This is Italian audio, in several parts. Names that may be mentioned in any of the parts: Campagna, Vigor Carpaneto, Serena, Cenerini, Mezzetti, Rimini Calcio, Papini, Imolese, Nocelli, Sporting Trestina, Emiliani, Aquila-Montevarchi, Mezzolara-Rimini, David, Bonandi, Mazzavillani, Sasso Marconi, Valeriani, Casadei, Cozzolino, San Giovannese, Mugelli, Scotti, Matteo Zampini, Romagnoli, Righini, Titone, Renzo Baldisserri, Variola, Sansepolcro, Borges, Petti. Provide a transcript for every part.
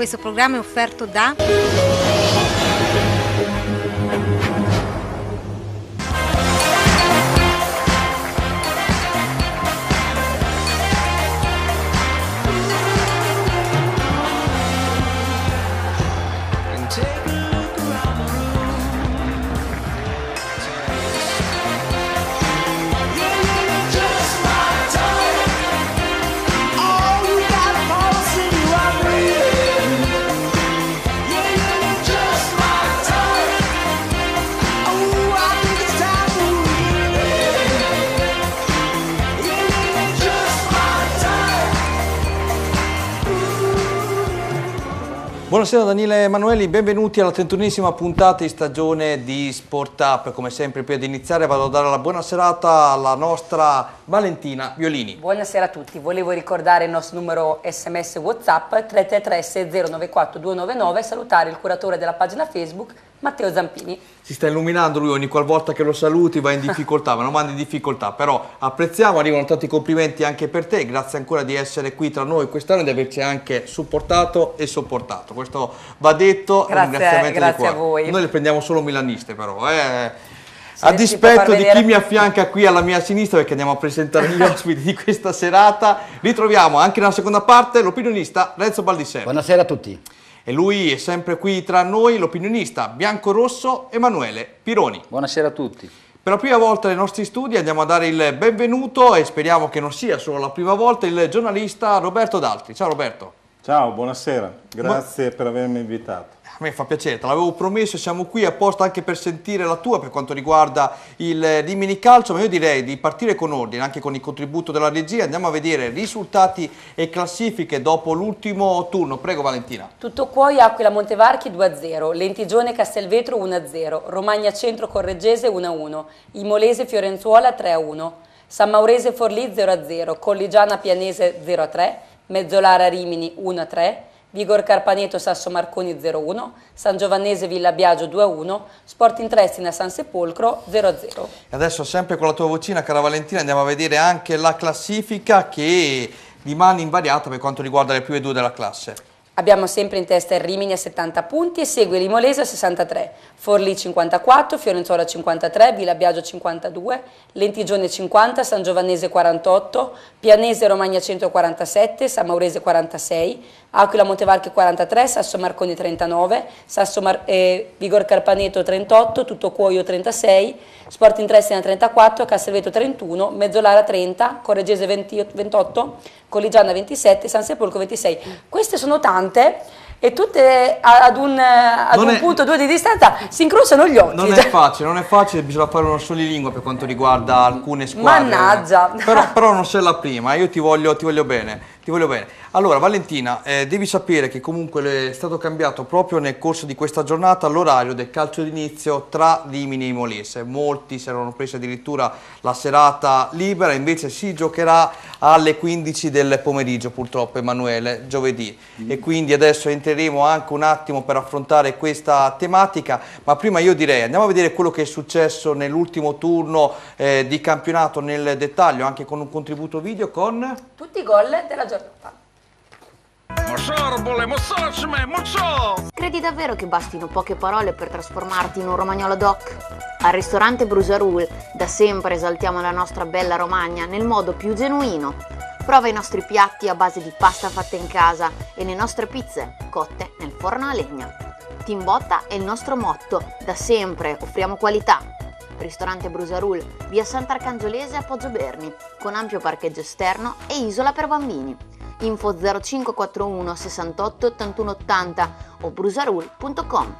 Questo programma è offerto da Buonasera Daniele Emanueli, benvenuti alla 31esima puntata di stagione di Sport Up. Come sempre, prima di iniziare vado a dare la buona serata alla nostra Valentina Violini. Buonasera a tutti, volevo ricordare il nostro numero SMS WhatsApp 333-6094299 e salutare il curatore della pagina Facebook Matteo Zampini. Si sta illuminando lui, ogni qualvolta che lo saluti va in difficoltà, ma non manda in difficoltà, però apprezziamo, arrivano tanti complimenti anche per te, grazie ancora di essere qui tra noi quest'anno e di averci anche supportato e sopportato, questo va detto. Grazie a voi. Noi le prendiamo solo milaniste però, a dispetto di chi mi affianca qui alla mia sinistra, perché andiamo a presentare gli ospiti di questa serata. Ritroviamo anche nella seconda parte l'opinionista Renzo Baldisserri. Buonasera a tutti. E lui è sempre qui tra noi, l'opinionista bianco-rosso Emanuele Pironi. Buonasera a tutti. Per la prima volta nei nostri studi andiamo a dare il benvenuto, e speriamo che non sia solo la prima volta, il giornalista Roberto D'Alti. Ciao Roberto. Ciao, buonasera. Grazie per avermi invitato. A me fa piacere, te l'avevo promesso, siamo qui apposta anche per sentire la tua per quanto riguarda il Rimini Calcio, ma io direi di partire con ordine, anche con il contributo della regia. Andiamo a vedere risultati e classifiche dopo l'ultimo turno. Prego Valentina. Tutto Cuoio, Aquila Montevarchi 2-0, Lentigione Castelvetro 1-0, Romagna Centro Correggese 1-1, Imolese Fiorenzuola 3-1, San Maurese Forlì 0-0, Colligiana Pianese 0-3, Mezzolara Rimini 1-3, Vigor Carpaneto Sasso Marconi 0-1, San Giovannese Villa Biagio 2-1, Sporting Trestina Sansepolcro 0-0. Adesso sempre con la tua vocina, cara Valentina, andiamo a vedere anche la classifica, che rimane invariata per quanto riguarda le prime due della classe. Abbiamo sempre in testa il Rimini a 70 punti e segue l'Imolese a 63, Forlì 54, Fiorenzuola 53, Villa Biagio 52, Lentigione 50, San Giovannese 48, Pianese Romagna 147, San Maurese 46, Aquila Montevarchi 43, Sasso Marconi 39, Vigor Carpaneto 38, Tutto Cuoio 36, Sporting Trestina 34, Castelvetro 31, Mezzolara 30, Correggese 28, Colligiana 27, Sansepolcro 26. Queste sono tante e tutte ad un punto, due di distanza, si incrociano gli occhi. Non è facile, non è facile, bisogna fare uno solilinguo per quanto riguarda alcune squadre. Mannaggia! Però non sei la prima, io ti voglio bene. Allora Valentina, devi sapere che comunque è stato cambiato proprio nel corso di questa giornata l'orario del calcio d'inizio tra Rimini e Imolese. Molti si erano presi addirittura la serata libera, invece si giocherà alle 15 del pomeriggio purtroppo, Emanuele, giovedì. E quindi adesso entreremo anche un attimo per affrontare questa tematica, ma prima io direi andiamo a vedere quello che è successo nell'ultimo turno di campionato nel dettaglio, anche con un contributo video con tutti i gol della giornata. Credi davvero che bastino poche parole per trasformarti in un romagnolo doc? Al ristorante Brusarul da sempre esaltiamo la nostra bella Romagna nel modo più genuino. Prova i nostri piatti a base di pasta fatta in casa e le nostre pizze cotte nel forno a legna. Team Botta è il nostro motto, da sempre offriamo qualità. Ristorante Brusarul, via Sant'Arcangiolese a Poggio Berni, con ampio parcheggio esterno e isola per bambini. Info 0541 68 81 80 o brusarul.com.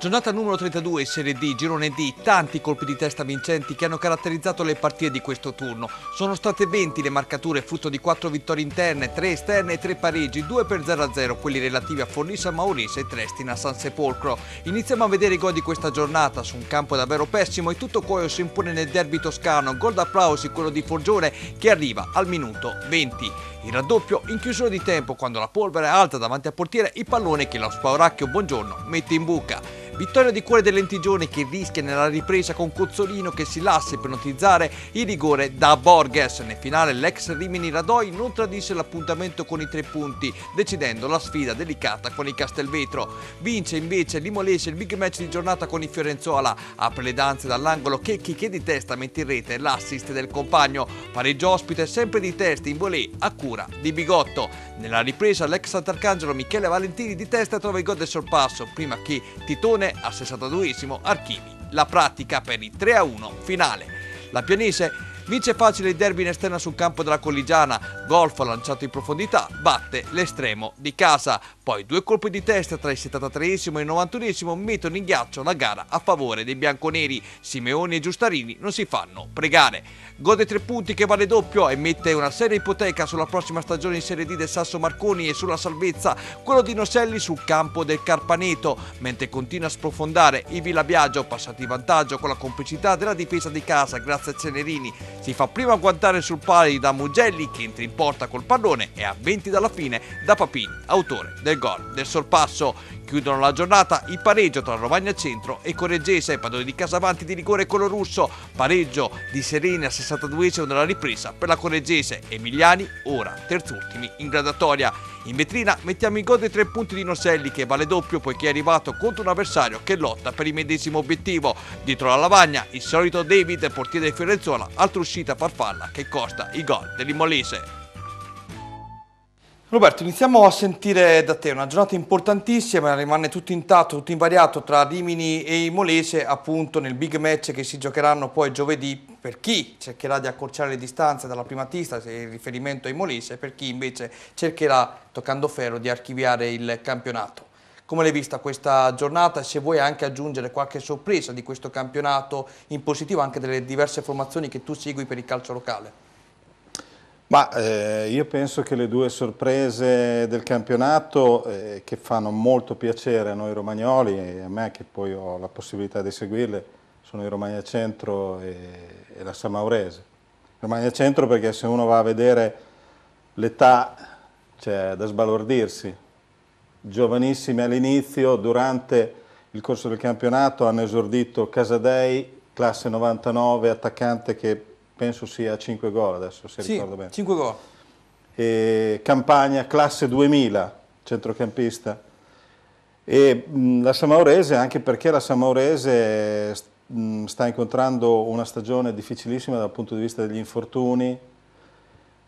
Giornata numero 32 Serie D, Girone D, tanti colpi di testa vincenti che hanno caratterizzato le partite di questo turno. Sono state 20 le marcature, frutto di 4 vittorie interne, 3 esterne e 3 pareggi, 2 per 0-0, quelli relativi a Forlì, San Maurese e Trestina Sansepolcro. Iniziamo a vedere i gol di questa giornata, su un campo davvero pessimo e Tutto Cuoio si impone nel derby toscano, gol d'applausi quello di Forgione che arriva al minuto 20. Il raddoppio in chiusura di tempo, quando la polvere è alta davanti al portiere, il pallone che lo spauracchio Buongiorno mette in buca. Vittoria di cuore del Lentigione, che rischia nella ripresa con Cozzolino che si lascia ipnotizzare il rigore da Borges. Nel finale l'ex Rimini Radoi non tradisce l'appuntamento con i 3 punti, decidendo la sfida delicata con il Castelvetro. Vince invece l'Imolese il big match di giornata con i Fiorenzuola. Apre le danze dall'angolo Checchi che di testa mette in rete l'assist del compagno. Pareggio ospite sempre di testa in volée a cura di Bigotto. Nella ripresa l'ex Sant'Arcangelo Michele Valentini di testa trova il gol del sorpasso, prima che Titone al 62esimo archivi la pratica per il 3-1 finale. La Pianese vince facile il derby in esterna sul campo della colligiana. Golfo lanciato in profondità batte l'estremo di casa. Poi 2 colpi di testa tra il 73esimo e il 91esimo mettono in ghiaccio la gara a favore dei bianconeri. Simeoni e Giustarini non si fanno pregare. Gode 3 punti che vale doppio e mette una seria ipoteca sulla prossima stagione in Serie D del Sasso Marconi e sulla salvezza quello di Nocelli sul campo del Carpaneto, mentre continua a sprofondare i Villa Biagio, passati in vantaggio con la complicità della difesa di casa grazie a Cenerini. Si fa prima agguantare sul pari da Mugelli che entra in porta col pallone e a 20 dalla fine da Papini, autore del gol del sorpasso. Chiudono la giornata il pareggio tra Romagna Centro e Correggese, padroni di casa avanti di rigore colorusso, pareggio di Serena al 62esimo della ripresa per la Correggese. Emiliani ora terzultimi in graduatoria. In vetrina mettiamo in gol dei 3 punti di Nocelli che vale doppio poiché è arrivato contro un avversario che lotta per il medesimo obiettivo. Dietro la lavagna il solito David, portiere del Fiorenzuola, altra uscita farfalla che costa il gol dell'Imolese. Roberto, iniziamo a sentire da te una giornata importantissima, rimane tutto intatto, tutto invariato tra Rimini e Imolese, appunto nel big match che si giocheranno poi giovedì per chi cercherà di accorciare le distanze dalla primatista, se il riferimento è Imolese, per chi invece cercherà, toccando ferro, di archiviare il campionato. Come l'hai vista questa giornata e se vuoi anche aggiungere qualche sorpresa di questo campionato in positivo, anche delle diverse formazioni che tu segui per il calcio locale? Ma io penso che le 2 sorprese del campionato che fanno molto piacere a noi romagnoli e a me che poi ho la possibilità di seguirle sono il Romagna Centro e la Samaurese. Romagna Centro perché se uno va a vedere l'età c'è da sbalordirsi, giovanissimi all'inizio, durante il corso del campionato hanno esordito Casadei, classe 99, attaccante che penso sia 5 gol adesso, se sì, ricordo bene. 5 gol. E Campagna, classe 2000, centrocampista. E la Samaurese, anche perché la Samaurese sta incontrando una stagione difficilissima dal punto di vista degli infortuni,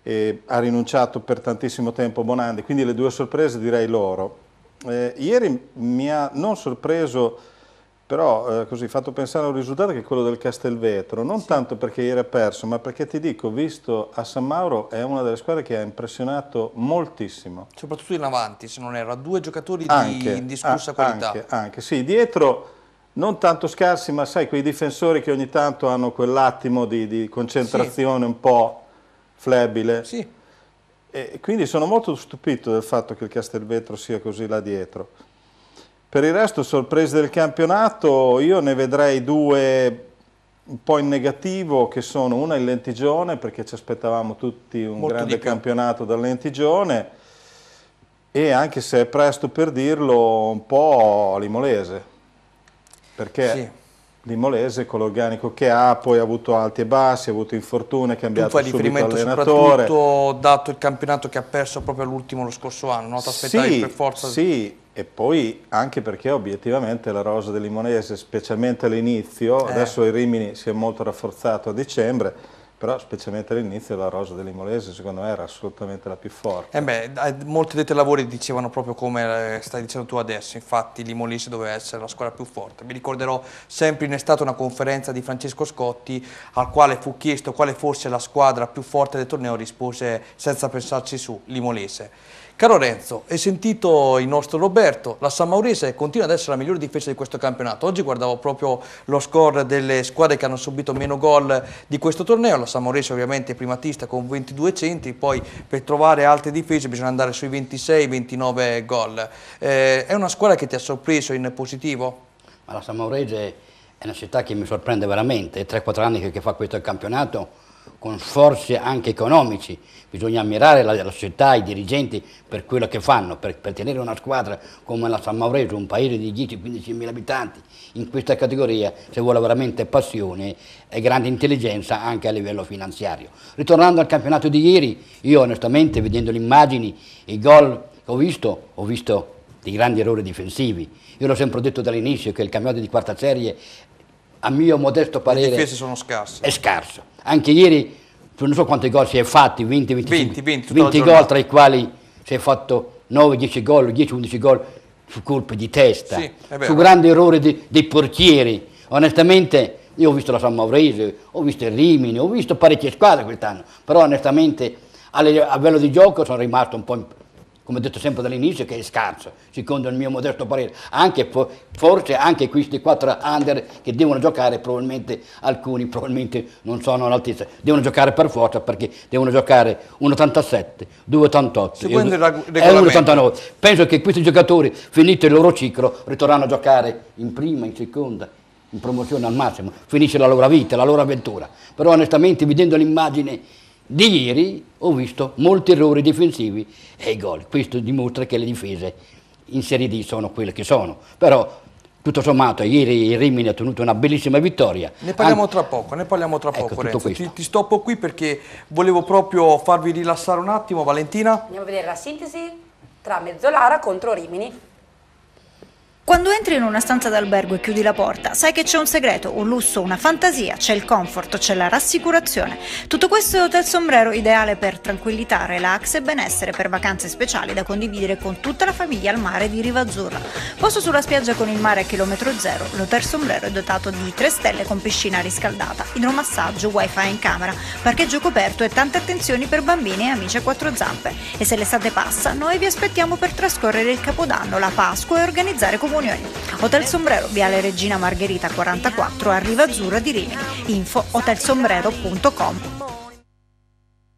e ha rinunciato per tantissimo tempo Bonandi, quindi le 2 sorprese direi loro. Ieri mi ha non sorpreso, però così fatto pensare a un risultato che è quello del Castelvetro, non tanto perché ieri ha perso, ma perché ti dico, visto a San Mauro, è una delle squadre che ha impressionato moltissimo. Soprattutto in avanti, se non erro, 2 giocatori anche, di indiscussa qualità. Anche, sì, dietro non tanto scarsi, ma sai, quei difensori che ogni tanto hanno quell'attimo di concentrazione un po' flebile. Sì. E quindi sono molto stupito del fatto che il Castelvetro sia così là dietro. Per il resto, sorprese del campionato, io ne vedrei 2 un po' in negativo, che sono una il Lentigione, perché ci aspettavamo tutti un grande campionato dal Lentigione, e anche se è presto per dirlo, un po' l'Imolese, perché l'Imolese con l'organico che ha, poi ha avuto alti e bassi, ha avuto infortuni, ha cambiato subito allenatore. Tu fai riferimento soprattutto dato il campionato che ha perso proprio all'ultimo lo scorso anno, no? Ti aspettavi per forza? Sì. E poi anche perché obiettivamente la rosa dell'Imolese, specialmente all'inizio, adesso il Rimini si è molto rafforzato a dicembre, però specialmente all'inizio la rosa dell'Imolese secondo me era assolutamente la più forte. Molti dei tuoi lavori dicevano proprio come stai dicendo tu adesso, infatti l'Imolese doveva essere la squadra più forte. Mi ricorderò sempre in estate una conferenza di Francesco Scotti al quale fu chiesto quale fosse la squadra più forte del torneo, rispose senza pensarci su, l'Imolese. Caro Renzo, hai sentito il nostro Roberto, la Samaurese continua ad essere la migliore difesa di questo campionato. Oggi guardavo proprio lo score delle squadre che hanno subito meno gol di questo torneo. La Samaurese ovviamente è primatista con 22 centri, poi per trovare altre difese bisogna andare sui 26-29 gol. È una squadra che ti ha sorpreso in positivo? La Samaurese è una città che mi sorprende veramente, è 3-4 anni che fa questo campionato. con sforzi anche economici, bisogna ammirare la società, i dirigenti per quello che fanno, per tenere una squadra come la San Maureso, un paese di 10-15.000 abitanti, in questa categoria se vuole veramente passione e grande intelligenza anche a livello finanziario. Ritornando al campionato di ieri, io onestamente vedendo le immagini, i gol che ho visto dei grandi errori difensivi. Io l'ho sempre detto dall'inizio che il campionato di quarta serie, a mio modesto parere, le difese sono scarse. È scarso. Anche ieri non so quanti gol si è fatti, 20 gol, tra i quali si è fatto 9-10 gol, 10-11 gol su colpi di testa, sì, su grande errore dei portieri. Onestamente io ho visto la San Maurese, ho visto il Rimini, ho visto parecchie squadre quest'anno, però onestamente a livello di gioco sono rimasto un po', come ho detto sempre dall'inizio, che è scarso, secondo il mio modesto parere. Anche forse anche questi 4 under che devono giocare, probabilmente alcuni probabilmente non sono all'altezza, devono giocare per forza, perché devono giocare 1,87, 2,88 e 1,89. Penso che questi giocatori, finito il loro ciclo, ritorneranno a giocare in prima, in seconda, in promozione al massimo, finisce la loro vita, la loro avventura. Però onestamente, vedendo l'immagine di ieri, ho visto molti errori difensivi e gol. Questo dimostra che le difese in Serie D sono quelle che sono. Però tutto sommato ieri il Rimini ha ottenuto una bellissima vittoria. Ne parliamo tra poco, ecco, Renzo. Ti stoppo qui perché volevo proprio farvi rilassare un attimo. Valentina? Andiamo a vedere la sintesi tra Mezzolara contro Rimini. Quando entri in una stanza d'albergo e chiudi la porta, sai che c'è un segreto, un lusso, una fantasia, c'è il comfort, c'è la rassicurazione. Tutto questo è Hotel Sombrero, ideale per tranquillità, relax e benessere, per vacanze speciali da condividere con tutta la famiglia al mare di Rivazzurra. Posto sulla spiaggia con il mare a chilometro zero, l'Hotel Sombrero è dotato di 3 stelle con piscina riscaldata, idromassaggio, wifi in camera, parcheggio coperto e tante attenzioni per bambini e amici a 4 zampe. E se l'estate passa, noi vi aspettiamo per trascorrere il Capodanno, la Pasqua e organizzare comunità. Hotel Sombrero, Viale Regina Margherita 44 a Rivazzurra di Rimini. Info hotelsombrero.com.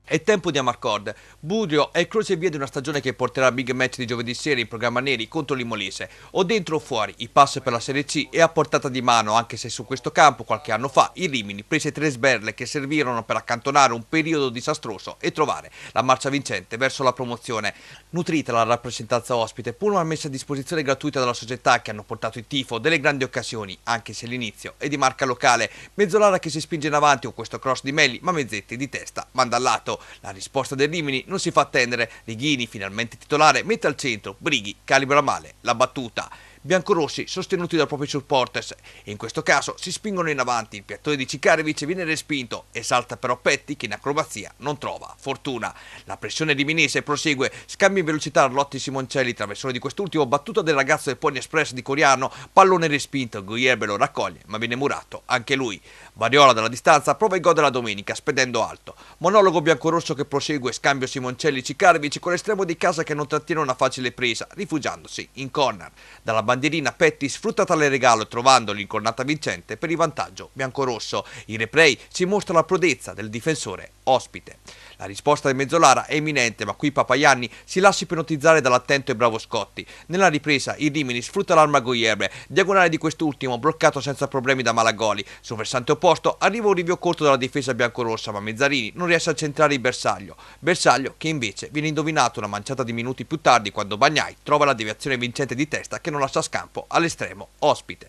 È tempo di Amarcord. Budrio è il crocevia di una stagione che porterà big match di giovedì sera in programma neri contro l'Imolese. O dentro o fuori, il passo per la Serie C è a portata di mano, anche se su questo campo qualche anno fa il Rimini prese 3 sberle che servirono per accantonare un periodo disastroso e trovare la marcia vincente verso la promozione. Nutrita la rappresentanza ospite, pullman messa a disposizione gratuita dalla società, che hanno portato il tifo delle grandi occasioni, anche se l'inizio è di marca locale. Mezzolara che si spinge in avanti, o questo cross di Melli, ma Mezzetti di testa manda al lato. La risposta del Rimini non si fa attendere, Righini, finalmente titolare, mette al centro, Brighi calibra male la battuta. Biancorossi sostenuti dai propri supporters, in questo caso si spingono in avanti, il piattone di Ciccarevic viene respinto e salta però Petti, che in acrobazia non trova fortuna. La pressione riminese prosegue, scambio in velocità Arlotti e Simoncelli, traversone di quest'ultimo, battuta del ragazzo del Pony Express di Coriano, pallone respinto, Ghiebre lo raccoglie ma viene murato anche lui. Variola dalla distanza prova il gol della domenica spedendo alto. Monologo biancorosso che prosegue, scambio Simoncelli-Ciccarevic con l'estremo di casa che non trattiene una facile presa, rifugiandosi in corner. Dalla bandierina Petti sfrutta tale regalo trovando l'incornata vincente per il vantaggio biancorosso. Il replay si mostra la prodezza del difensore ospite. La risposta di Mezzolara è imminente, ma qui Pappaianni si lascia ipnotizzare dall'attento e bravo Scotti. Nella ripresa il Rimini sfrutta l'arma Ghiebre, diagonale di quest'ultimo bloccato senza problemi da Malagoli. Sul versante opposto arriva un rinvio corto dalla difesa biancorossa, ma Mezzarini non riesce a centrare il bersaglio. Bersaglio che invece viene indovinato una manciata di minuti più tardi, quando Bagnai trova la deviazione vincente di testa che non lascia scampo all'estremo ospite.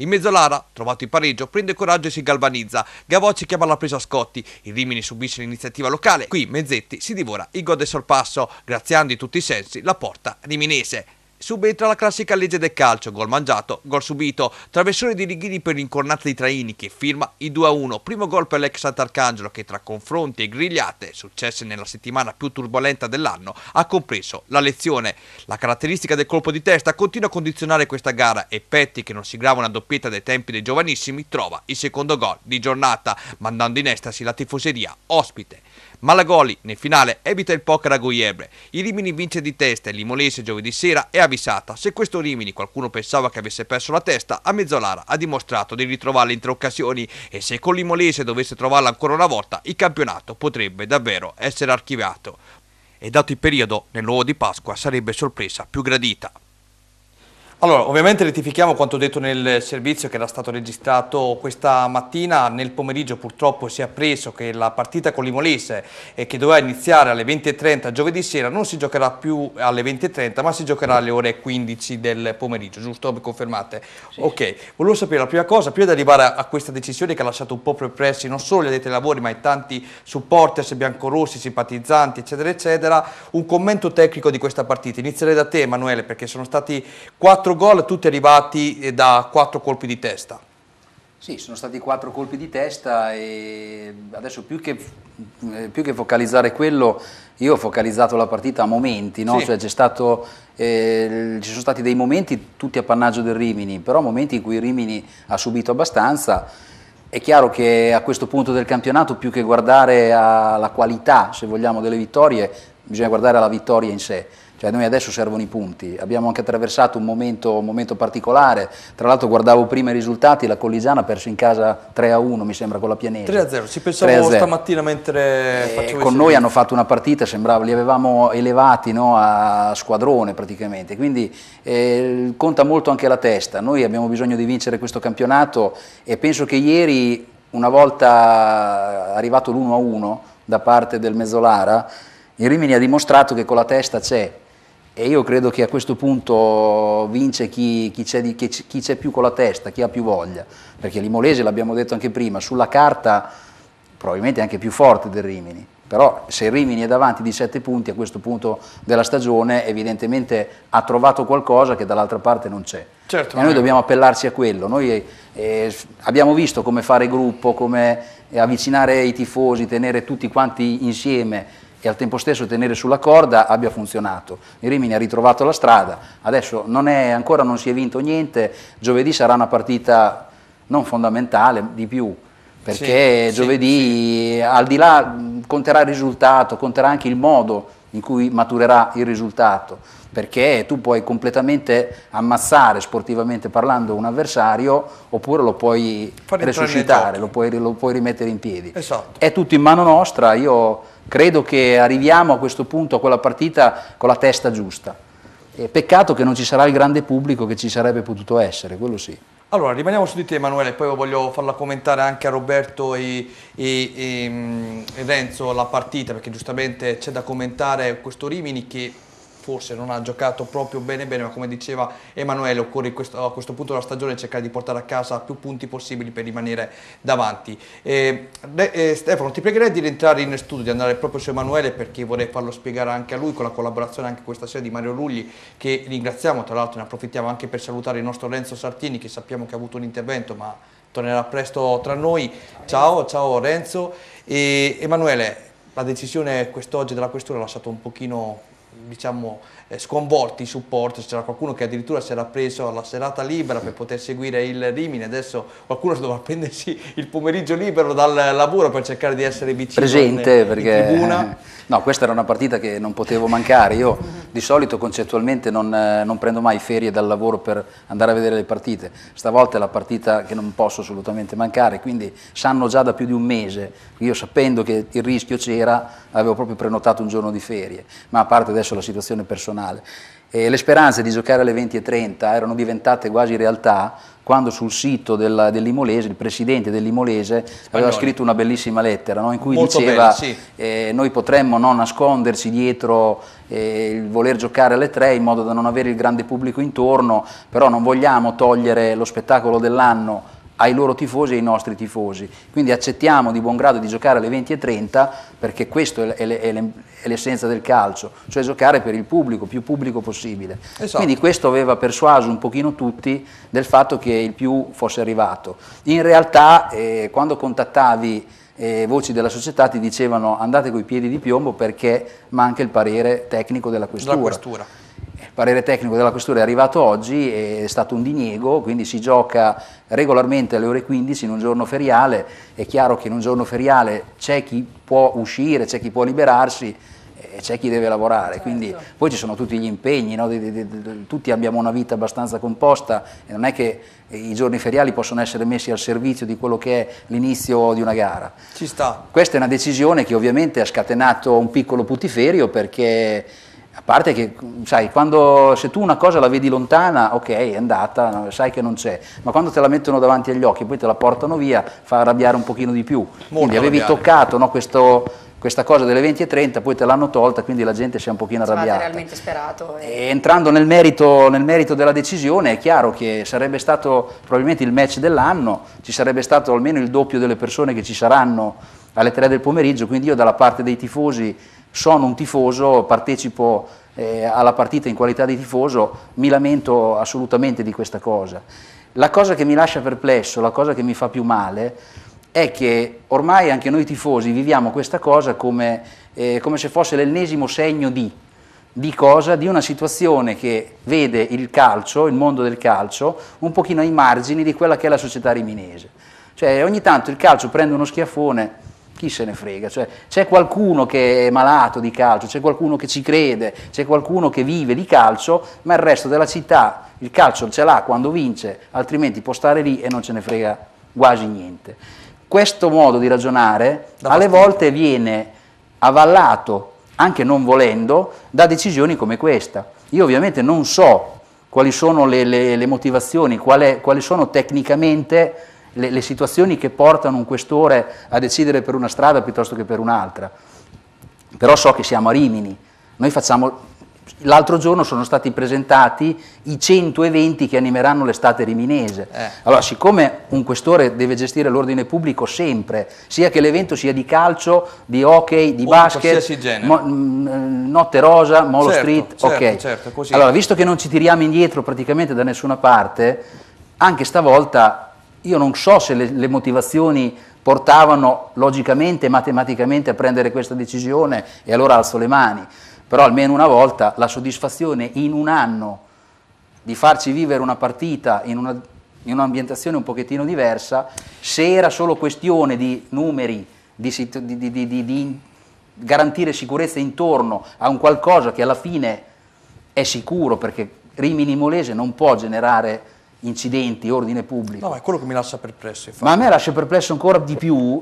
In Mezzolara, trovato in pareggio, prende coraggio e si galvanizza. Gavocci chiama alla presa Scotti, il Rimini subisce l'iniziativa locale, qui Mezzetti si divora il gol del sorpasso, graziando in tutti i sensi la porta riminese. Subentra la classica legge del calcio, gol mangiato, gol subito, traversone di Righini per l'incornata di Traini che firma il 2-1, primo gol per l'ex Sant'Arcangelo che tra confronti e grigliate, successe nella settimana più turbolenta dell'anno, ha compreso la lezione. La caratteristica del colpo di testa continua a condizionare questa gara e Petti, che non si grava una doppietta dai tempi dei giovanissimi, trova il secondo gol di giornata, mandando in estasi la tifoseria ospite. Malagoli nel finale evita il poker a Ghiebre. Il Rimini vince di testa e l'Imolese giovedì sera è avvisata. Se questo Rimini qualcuno pensava che avesse perso la testa, a Mezzolara ha dimostrato di ritrovarla in 3 occasioni e se con l'Imolese dovesse trovarla ancora una volta, il campionato potrebbe davvero essere archiviato. E dato il periodo, nell'uovo di Pasqua sarebbe sorpresa più gradita. Allora, ovviamente rettifichiamo quanto detto nel servizio che era stato registrato questa mattina. Nel pomeriggio purtroppo si è appreso che la partita con l'Imolese, che doveva iniziare alle 20:30 giovedì sera, non si giocherà più alle 20:30 ma si giocherà alle ore 15 del pomeriggio, giusto? Mi confermate? Sì. Ok, volevo sapere la prima cosa, prima di arrivare a questa decisione che ha lasciato un po' perplessi non solo gli addetti ai lavori ma i tanti supporters biancorossi, simpatizzanti eccetera eccetera, un commento tecnico di questa partita. Inizierei da te Emanuele, perché sono stati 4 gol, tutti arrivati da 4 colpi di testa. Sì, sono stati 4 colpi di testa e adesso più che focalizzare quello, io ho focalizzato la partita a momenti, no? Sì. Cioè, ci sono stati dei momenti tutti appannaggio del Rimini, però momenti in cui il Rimini ha subito abbastanza. È chiaro che a questo punto del campionato più che guardare alla qualità, se vogliamo, delle vittorie, bisogna guardare alla vittoria in sé. Cioè noi adesso servono i punti, abbiamo anche attraversato un momento particolare, tra l'altro guardavo prima i risultati, la Colligiana ha perso in casa 3-1 mi sembra con la Pianese. 3-0, ci pensavo stamattina mentre facevo con noi hanno fatto una partita, sembrava, li avevamo elevati, no, a squadrone praticamente, quindi conta molto anche la testa, noi abbiamo bisogno di vincere questo campionato e penso che ieri una volta arrivato l'1-1 da parte del Mezzolara, il Rimini ha dimostrato che con la testa c'è. E io credo che a questo punto vince chi c'è più con la testa, chi ha più voglia, perché l'Imolese, l'abbiamo detto anche prima, sulla carta probabilmente è anche più forte del Rimini, però se il Rimini è davanti di 7 punti a questo punto della stagione evidentemente ha trovato qualcosa che dall'altra parte non c'è. Certo, e noi dobbiamo appellarci a quello, noi abbiamo visto come fare gruppo, come avvicinare i tifosi, tenere tutti quanti insieme e al tempo stesso tenere sulla corda abbia funzionato. Il Rimini ha ritrovato la strada, adesso ancora non si è vinto niente, giovedì sarà una partita non fondamentale di più, perché sì, giovedì sì. Al di là conterà il risultato, conterà anche il modo in cui maturerà il risultato, perché tu puoi completamente ammazzare sportivamente parlando un avversario oppure lo puoi resuscitare, lo puoi rimettere in piedi. Esatto. È tutto in mano nostra, io credo che arriviamo a questo punto a quella partita con la testa giusta. Peccato che non ci sarà il grande pubblico che ci sarebbe potuto essere, quello sì. Allora, rimaniamo su di te Emanuele, poi voglio farla commentare anche a Roberto e Renzo la partita, perché giustamente c'è da commentare questo Rimini che forse non ha giocato proprio bene, ma come diceva Emanuele occorre a questo punto della stagione cercare di portare a casa più punti possibili per rimanere davanti. Stefano, ti pregherei di rientrare in studio, di andare proprio su Emanuele, perché vorrei farlo spiegare anche a lui con la collaborazione anche questa sera di Mario Rugli, che ringraziamo, tra l'altro ne approfittiamo anche per salutare il nostro Renzo Sartini, che sappiamo che ha avuto un intervento ma tornerà presto tra noi. Ciao, ciao Renzo. E Emanuele, la decisione quest'oggi della questura ha lasciato un pochino, diciamo, sconvolti i supporter, c'era qualcuno che addirittura si era preso la serata libera per poter seguire il Rimini, adesso qualcuno dovrà prendersi il pomeriggio libero dal lavoro per cercare di essere vicino presente, perché in tribuna. No, questa era una partita che non potevo mancare, io di solito concettualmente non prendo mai ferie dal lavoro per andare a vedere le partite, stavolta è la partita che non posso assolutamente mancare, quindi sanno già da più di un mese, io sapendo che il rischio c'era avevo proprio prenotato un giorno di ferie, ma a parte adesso la situazione personale. Le speranze di giocare alle 20:30 erano diventate quasi realtà quando sul sito dell'Imolese, il presidente dell'Imolese aveva scritto una bellissima lettera, no? In cui molto diceva bene, sì. Noi potremmo non nasconderci dietro il voler giocare alle 3 in modo da non avere il grande pubblico intorno, però non vogliamo togliere lo spettacolo dell'anno ai loro tifosi e ai nostri tifosi, quindi accettiamo di buon grado di giocare alle 20:30 perché questo è l'essenza del calcio, cioè giocare per il pubblico, più pubblico possibile. Esatto. Quindi questo aveva persuaso un pochino tutti del fatto che il più fosse arrivato. In realtà quando contattavi voci della società ti dicevano andate coi piedi di piombo perché manca il parere tecnico della questura. Il parere tecnico della questura è arrivato oggi, è stato un diniego, quindi si gioca regolarmente alle ore 15 in un giorno feriale, è chiaro che in un giorno feriale c'è chi può uscire, c'è chi può liberarsi e c'è chi deve lavorare, certo. Quindi poi ci sono tutti gli impegni, no? Tutti abbiamo una vita abbastanza composta e non è che i giorni feriali possono essere messi al servizio di quello che è l'inizio di una gara. Ci sta. Questa è una decisione che ovviamente ha scatenato un piccolo putiferio perché A parte che, sai, quando, se tu una cosa la vedi lontana, ok, è andata, sai che non c'è, ma quando te la mettono davanti agli occhi e poi te la portano via, fa arrabbiare un pochino di più. Molto. Quindi avevi toccato, no, questa cosa delle 20:30, poi te l'hanno tolta, quindi la gente si è un pochino arrabbiata. Realmente sperato. E entrando nel merito della decisione, è chiaro che sarebbe stato probabilmente il match dell'anno, ci sarebbe stato almeno il doppio delle persone che ci saranno alle 3 del pomeriggio, quindi io dalla parte dei tifosi, sono un tifoso, partecipo alla partita in qualità di tifoso, mi lamento assolutamente di questa cosa. La cosa che mi lascia perplesso, la cosa che mi fa più male, è che ormai anche noi tifosi viviamo questa cosa come se fosse l'ennesimo segno di una situazione che vede il calcio, il mondo del calcio, un pochino ai margini di quella che è la società riminese. Cioè ogni tanto il calcio prende uno schiaffone, chi se ne frega, cioè c'è qualcuno che è malato di calcio, c'è qualcuno che ci crede, c'è qualcuno che vive di calcio, ma il resto della città il calcio ce l'ha quando vince, altrimenti può stare lì e non ce ne frega quasi niente. Questo modo di ragionare alle volte viene avallato, anche non volendo, da decisioni come questa. Io ovviamente non so quali sono le motivazioni, quali sono tecnicamente le situazioni che portano un questore a decidere per una strada piuttosto che per un'altra, però so che siamo a Rimini, noi facciamo, l'altro giorno sono stati presentati i 100 eventi che animeranno l'estate riminese, allora siccome un questore deve gestire l'ordine pubblico sempre, sia che l'evento sia di calcio, di hockey, di basket, Notte Rosa, Molo Street, ok, certo, così. Allora visto che non ci tiriamo indietro praticamente da nessuna parte, anche stavolta io non so se le motivazioni portavano logicamente e matematicamente a prendere questa decisione, e allora alzo le mani, però almeno una volta la soddisfazione in un anno di farci vivere una partita in un'ambientazione un pochettino diversa, se era solo questione di numeri, di garantire sicurezza intorno a un qualcosa che alla fine è sicuro, perché Rimini Imolese non può generare incidenti, ordine pubblico. No, è quello che mi lascia perplesso. Infatti. Ma a me lascia perplesso ancora di più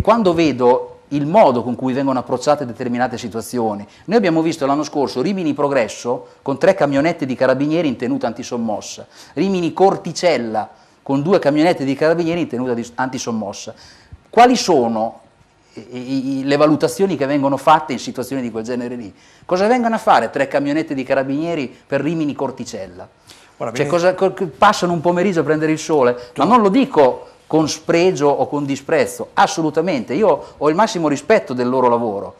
quando vedo il modo con cui vengono approcciate determinate situazioni. Noi abbiamo visto l'anno scorso Rimini Progresso con 3 camionette di carabinieri in tenuta antisommossa, Rimini Corticella con 2 camionette di carabinieri in tenuta antisommossa. Quali sono le valutazioni che vengono fatte in situazioni di quel genere lì? Cosa vengono a fare 3 camionette di carabinieri per Rimini Corticella? Cioè, passano un pomeriggio a prendere il sole, ma non lo dico con spregio o con disprezzo, assolutamente, io ho il massimo rispetto del loro lavoro,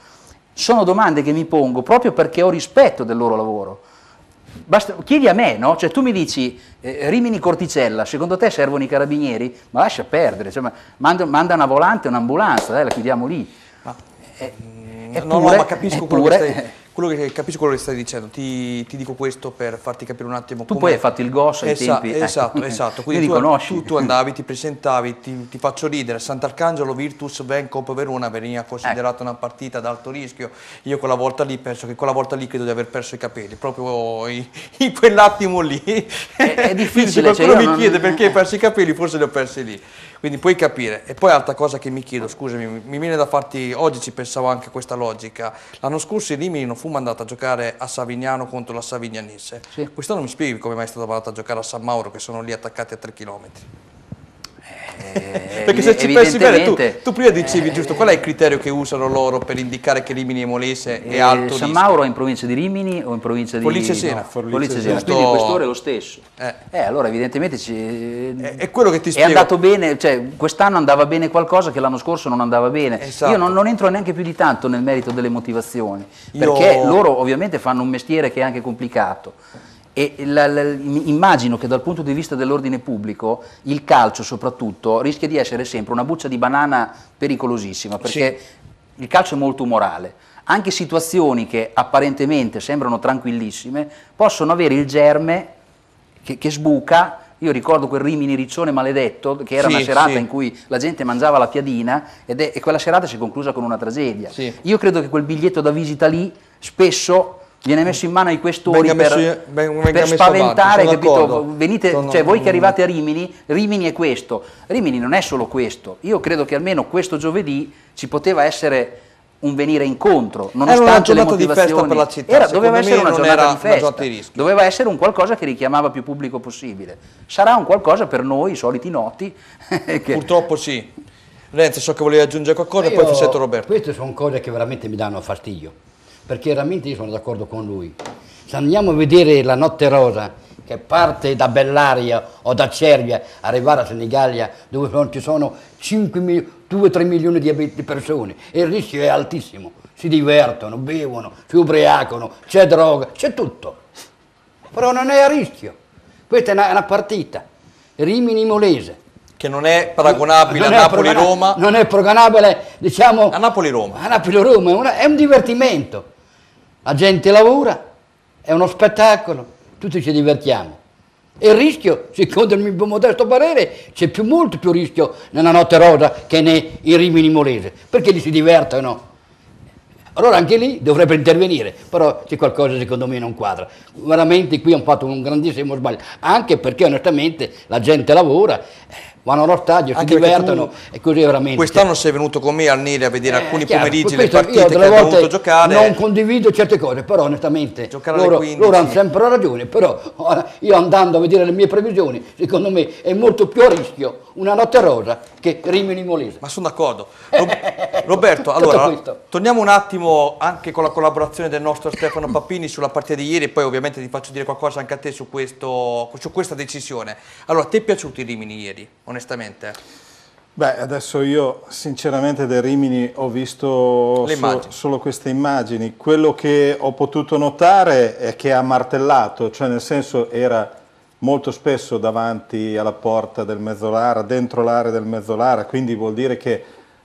sono domande che mi pongo proprio perché ho rispetto del loro lavoro. Basta, chiedi a me, no? Cioè, tu mi dici Rimini Corticella, secondo te servono i carabinieri? Ma lascia perdere, cioè, manda una volante, un'ambulanza, la chiudiamo lì. Ma capisco quello che stai dicendo, ti dico questo per farti capire un attimo. Tu poi hai fatto il gosso ai tempi. Esatto, quindi tu andavi, ti presentavi, ti faccio ridere, Sant'Arcangelo, Virtus, Vencop, Verona veniva considerata una partita ad alto rischio, io quella volta lì penso che credo di aver perso i capelli, proprio in quell'attimo lì. È difficile. Qualcuno mi chiede perché hai perso i capelli, forse li ho persi lì. Quindi puoi capire. E poi altra cosa che mi chiedo, scusami, mi viene da farti, oggi ci pensavo anche a questa logica, l'anno scorso i Rimini non fu mandata a giocare a Savignano contro la Savignanese, sì. Quest'anno mi spieghi come mai è stata mandata a giocare a San Mauro, che sono lì attaccati a 3 km? Perché se ci pensi bene, tu prima dicevi giusto, qual è il criterio che usano loro per indicare che Rimini Imolese è alto San Mauro è in provincia di Rimini o in provincia di Forlì-Cesena? Forlì-Cesena, quindi il questore è lo stesso. Allora evidentemente è quello che ti spiego. È andato bene, cioè quest'anno andava bene qualcosa che l'anno scorso non andava bene. Esatto. Io non entro neanche più di tanto nel merito delle motivazioni, perché loro ovviamente fanno un mestiere che è anche complicato. E immagino che dal punto di vista dell'ordine pubblico il calcio soprattutto rischia di essere sempre una buccia di banana pericolosissima, perché il calcio è molto umorale, anche situazioni che apparentemente sembrano tranquillissime possono avere il germe che sbuca. Io ricordo quel Rimini Riccione maledetto, che era una serata in cui la gente mangiava la piadina e quella serata si è conclusa con una tragedia. Io credo che quel biglietto da visita lì spesso viene messo in mano ai questori per spaventare, capito? Cioè, voi che arrivate a Rimini, Rimini è questo. Rimini non è solo questo. Io credo che almeno questo giovedì ci poteva essere un venire incontro, nonostante le motivazioni, per la città. Doveva essere una giornata di festa, doveva essere un qualcosa che richiamava più pubblico possibile. Sarà un qualcosa per noi, i soliti noti. Purtroppo sì. Renzo, so che volevi aggiungere qualcosa e poi facetto Roberto. Queste sono cose che veramente mi danno fastidio, perché veramente io sono d'accordo con lui. Se andiamo a vedere la notte rosa che parte da Bellaria o da Cervia, arrivare a Senigallia dove ci sono 2-3 milioni di persone e il rischio è altissimo, si divertono, bevono, si ubriacano, c'è droga, c'è tutto, però non è a rischio. Questa è una partita Rimini-Imolese che non è paragonabile a Napoli-Roma, non è paragonabile, diciamo, a Napoli-Roma. A Napoli-Roma è un divertimento, la gente lavora, è uno spettacolo, tutti ci divertiamo. E il rischio, secondo il mio modesto parere, c'è molto più rischio nella notte rosa che nei Rimini-Imolese, perché lì si divertono. Allora anche lì dovrebbe intervenire, però c'è qualcosa secondo me non quadra. Veramente qui hanno fatto un grandissimo sbaglio, anche perché onestamente la gente lavora, vanno allo stadio, si divertono e così veramente. Quest'anno sei venuto con me al Neri a vedere alcuni pomeriggi le partite che hanno dovuto giocare. Non condivido certe cose, però onestamente loro hanno sempre ragione, però io andando a vedere le mie previsioni, secondo me è molto più a rischio una notte rosa che Rimini-Imolese. Ma sono d'accordo. Roberto, allora torniamo un attimo anche con la collaborazione del nostro Stefano Papini sulla partita di ieri, e poi ovviamente ti faccio dire qualcosa anche a te su, su questa decisione. Allora, ti è piaciuto il Rimini ieri, onestamente? Beh, adesso io sinceramente del Rimini ho visto solo queste immagini. Quello che ho potuto notare è che ha martellato, cioè nel senso era molto spesso davanti alla porta del Mezzolara, dentro l'area del Mezzolara, quindi vuol dire che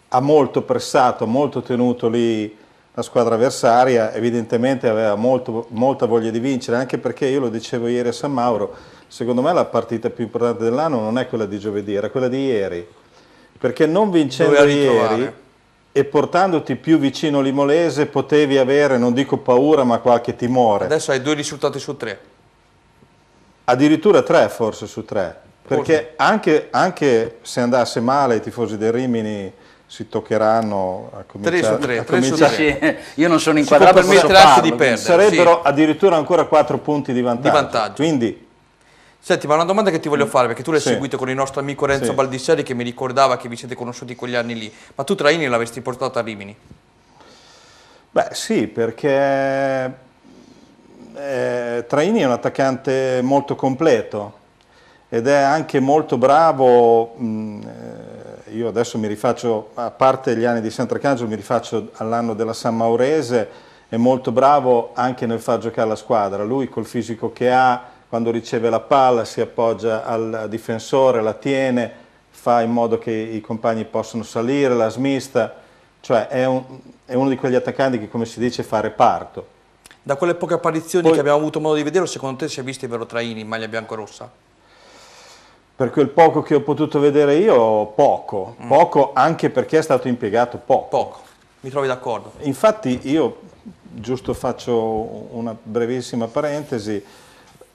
ha molto pressato, molto tenuto lì la squadra avversaria. Evidentemente aveva molta voglia di vincere, anche perché io lo dicevo ieri a San Mauro, secondo me la partita più importante dell'anno non è quella di giovedì, era quella di ieri, perché non vincendo ieri e portandoti più vicino all'Imolese potevi avere, non dico paura, ma qualche timore. Adesso hai 2 risultati su 3. Addirittura 3 forse su 3, perché anche se andasse male i tifosi del Rimini si toccheranno a cominciare 3 su 3. Io non sono inquadrato, sarebbero addirittura ancora 4 punti di vantaggio, Quindi senti, ma una domanda che ti voglio fare, perché tu l'hai seguito con il nostro amico Renzo Baldisserri, che mi ricordava che vi siete conosciuti quegli anni lì, ma tu Traini l'avresti portato a Rimini? Beh sì, perché Traini è un attaccante molto completo ed è anche molto bravo. Io adesso mi rifaccio, a parte gli anni di Sant'Arcangelo, mi rifaccio all'anno della San Maurese. È molto bravo anche nel far giocare la squadra. Lui col fisico che ha, quando riceve la palla si appoggia al difensore, la tiene, fa in modo che i compagni possano salire, la smista. Cioè è uno di quegli attaccanti che, come si dice, fa reparto. Da quelle poche apparizioni che abbiamo avuto modo di vederlo, secondo te si è visto il vero Traini in maglia bianco-rossa? Per quel poco che ho potuto vedere io, poco, anche perché è stato impiegato poco. Mi trovi d'accordo? Infatti io, giusto faccio una brevissima parentesi,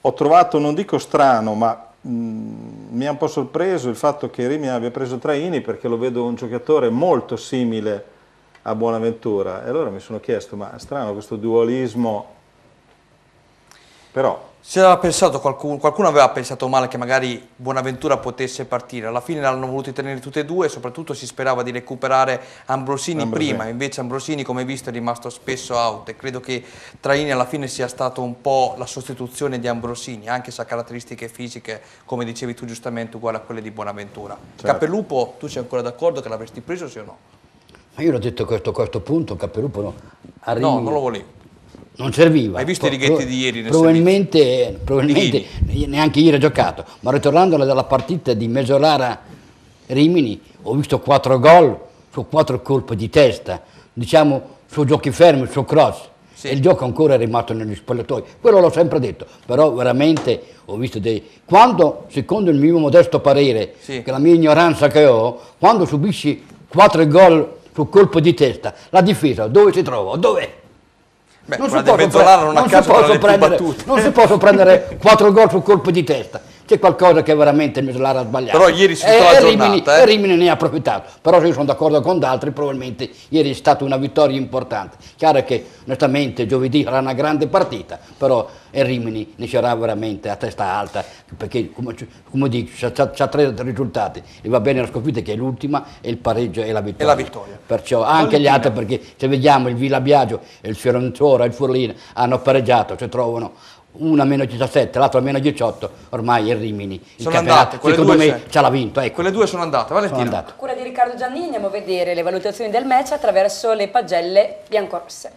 ho trovato, non dico strano, ma mi ha un po' sorpreso il fatto che Rimini abbia preso Traini, perché lo vedo un giocatore molto simile a Buonaventura. E allora mi sono chiesto, ma è strano questo dualismo, però... Si aveva pensato, qualcuno aveva pensato male che magari Buonaventura potesse partire, alla fine l'hanno voluto tenere tutte e due, e soprattutto si sperava di recuperare Ambrosini prima, invece Ambrosini, come visto, è rimasto spesso out, e credo che Traini alla fine sia stato un po' la sostituzione di Ambrosini, anche se ha caratteristiche fisiche, come dicevi tu giustamente, uguali a quelle di Buonaventura. Certo. Capellupo, tu sei ancora d'accordo che l'avresti preso, sì o no? Ma io l'ho detto a questo punto, Capellupo no, non lo volevo. Non serviva. Hai visto i righetti di ieri? Probabilmente neanche ieri ha giocato, ma ritornando dalla partita di Mezzolara-Rimini ho visto 4 gol su 4 colpi di testa, diciamo su giochi fermi, su cross, e il gioco ancora è rimasto negli spogliatoi, quello l'ho sempre detto, però veramente ho visto quando, secondo il mio modesto parere, che la mia ignoranza che ho, quando subisci 4 gol su colpo di testa, la difesa dove si trova? Dov'è? Beh, non si può prendere 4 gol su colpo di testa. c'è qualcosa che veramente il misolare ha sbagliato. Però ieri si è stata la giornata. Rimini ne ha approfittato, però io sono d'accordo con D'Altri, probabilmente ieri è stata una vittoria importante. Chiaro che onestamente giovedì sarà una grande partita, però Rimini ne sarà veramente a testa alta, perché come dico, c'ha tre risultati, e va bene la sconfitta che è l'ultima, e il pareggio e la vittoria. Perciò anche gli altri, perché se vediamo il Villa Biagio e il Fiorentina e il Furlina hanno pareggiato, cioè trovano una meno 17, l'altra meno 18, ormai il Rimini sono andate, secondo me ce l'ha vinto, ecco. Quelle due sono andate, Valentina. Sono andate. A cura di Riccardo Giannini andiamo a vedere le valutazioni del match attraverso le pagelle biancorosse.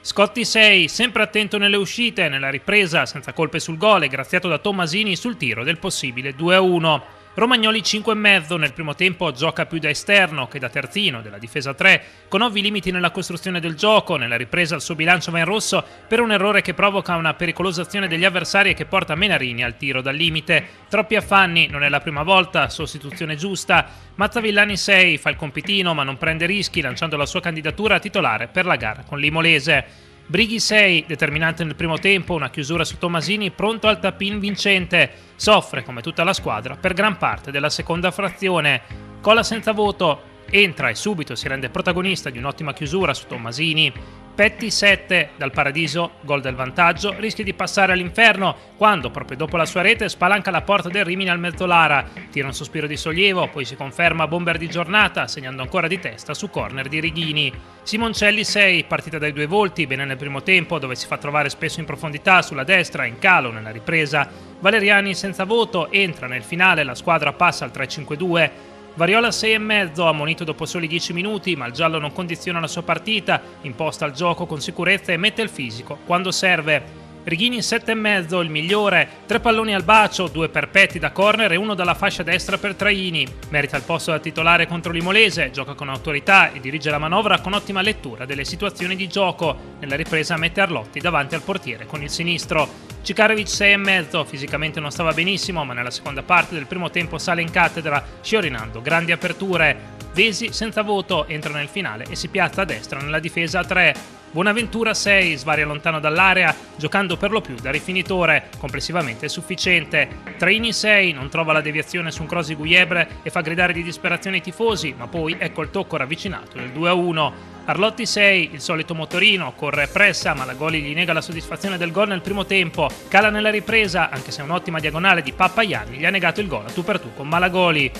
Scotti 6, sempre attento nelle uscite, nella ripresa, senza colpe sul gol e graziato da Tommasini sul tiro del possibile 2-1. Romagnoli 5,5, nel primo tempo gioca più da esterno che da terzino della difesa 3, con ovvi limiti nella costruzione del gioco, nella ripresa il suo bilancio va in rosso per un errore che provoca una pericolosa azione degli avversari e che porta Menarini al tiro dal limite. Troppi affanni, non è la prima volta, sostituzione giusta. Mazzavillani 6, fa il compitino ma non prende rischi lanciando la sua candidatura a titolare per la gara con l'Imolese. Brighi 6, determinante nel primo tempo, una chiusura su Tommasini, pronto al tap-in vincente. Soffre, come tutta la squadra, per gran parte della seconda frazione. Cola senza voto, entra e subito si rende protagonista di un'ottima chiusura su Tommasini. Petti 7, dal paradiso, gol del vantaggio, rischia di passare all'inferno quando, proprio dopo la sua rete, spalanca la porta del Rimini al Mezzolara. Tira un sospiro di sollievo, poi si conferma bomber di giornata, segnando ancora di testa su corner di Righini. Simoncelli 6, partita dai due volti, bene nel primo tempo, dove si fa trovare spesso in profondità, sulla destra, in calo nella ripresa. Valeriani senza voto, entra nel finale, la squadra passa al 3-5-2. Variola 6,5, ammonito dopo soli 10 minuti, ma il giallo non condiziona la sua partita, imposta il gioco con sicurezza e mette il fisico quando serve. Righini 7,5, il migliore, 3 palloni al bacio, 2 per Petti da corner e 1 dalla fascia destra per Traini. Merita il posto da titolare contro l'Imolese, gioca con autorità e dirige la manovra con ottima lettura delle situazioni di gioco. Nella ripresa mette Arlotti davanti al portiere con il sinistro. Cikarevic 6,5, fisicamente non stava benissimo, ma nella seconda parte del primo tempo sale in cattedra, sciorinando grandi aperture. Vesi senza voto, entra nel finale e si piazza a destra nella difesa a 3. Buonaventura 6, svaria lontano dall'area, giocando per lo più da rifinitore, complessivamente sufficiente. Traini 6, non trova la deviazione su un cross di Ghiebre e fa gridare di disperazione i tifosi, ma poi ecco il tocco ravvicinato del 2-1. Arlotti 6, il solito motorino, corre e pressa, ma Malagoli gli nega la soddisfazione del gol nel primo tempo. Cala nella ripresa, anche se un'ottima diagonale di Pappaianni gli ha negato il gol a tu per tu con Malagoli.